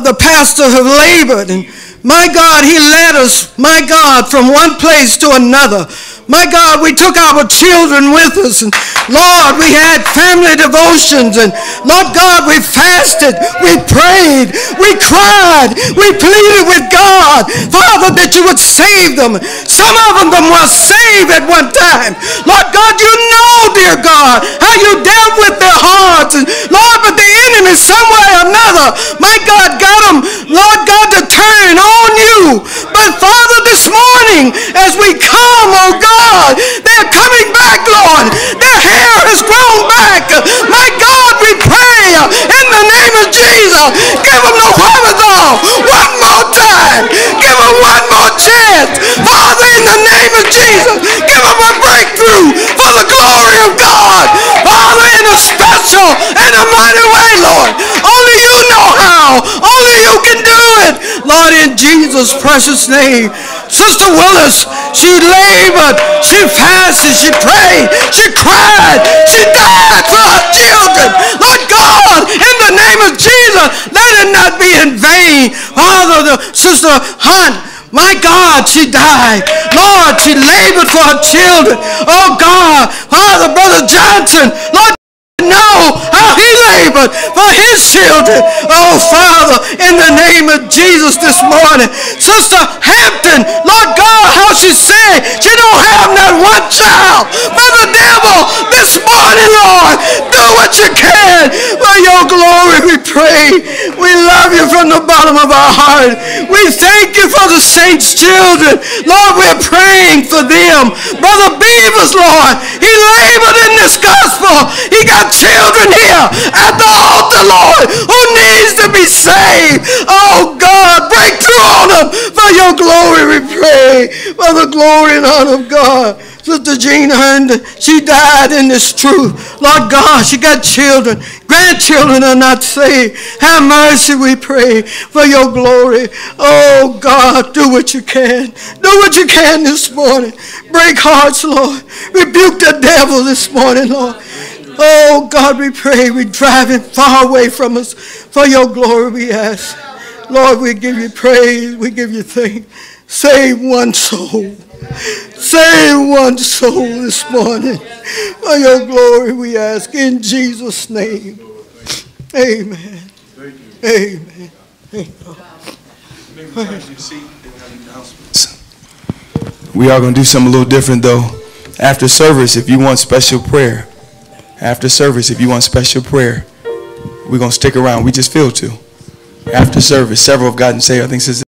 the pastors have labored. And my God, he led us, my God, from one place to another. My God, we took our children with us, and Lord, we had family devotions, and Lord God, we fasted, we prayed, we cried, we pleaded with God, Father, that you would save them. Some of them were saved at one time. Lord God, you know, dear God, how you dealt with their hearts, and Lord, but the enemy some way or another, my God, got them, Lord God, to turn on you. But Father, this morning, as we come, oh God, they're coming back, Lord. Their hair has grown back. My God, we pray in the name of Jesus. Give them the wherewithal one more time. Give them one more chance. Father, in the name of Jesus, give them a breakthrough for the glory of God. Father, in a special and a mighty way, Lord. Only you know how. Only you can do it. Lord, in Jesus' precious name. Sister Willis, she labored, she fasted, she prayed, she cried, she died for her children. Lord God, in the name of Jesus, let it not be in vain. Father, the Sister Hunt, my God, she died. Lord, she labored for her children. Oh God, Father, Brother Johnson, Lord, know how he labored for his children. Oh Father, in the name of Jesus this morning, Sister Hampton, Lord God, how she said she don't have not one child. Brother Devil, this morning, Lord, do what you can for your glory. We pray, we love you from the bottom of our heart. We thank you for the saints' children, Lord. We're praying for them. Brother Beavers, Lord, he labored in this gospel. He got children here at the altar, Lord, who needs to be saved. Oh God, break through on them for your glory, we pray, for the glory and honor of God. Sister Jean Herndon, she died in this truth. Lord God, she got children. Grandchildren are not saved. Have mercy, we pray, for your glory. Oh God, do what you can. Do what you can this morning. Break hearts, Lord. Rebuke the devil this morning, Lord. Oh God, we pray, we drive him far away from us. For your glory we ask. Lord, we give you praise, we give you thanks. Save one soul. Save one soul this morning. For your glory we ask, in Jesus' name. Amen. Amen. We are going to do something a little different, though. After service, if you want special prayer, after service, if you want special prayer, we're going to stick around. We just feel to. After service, several have gotten saved. I think since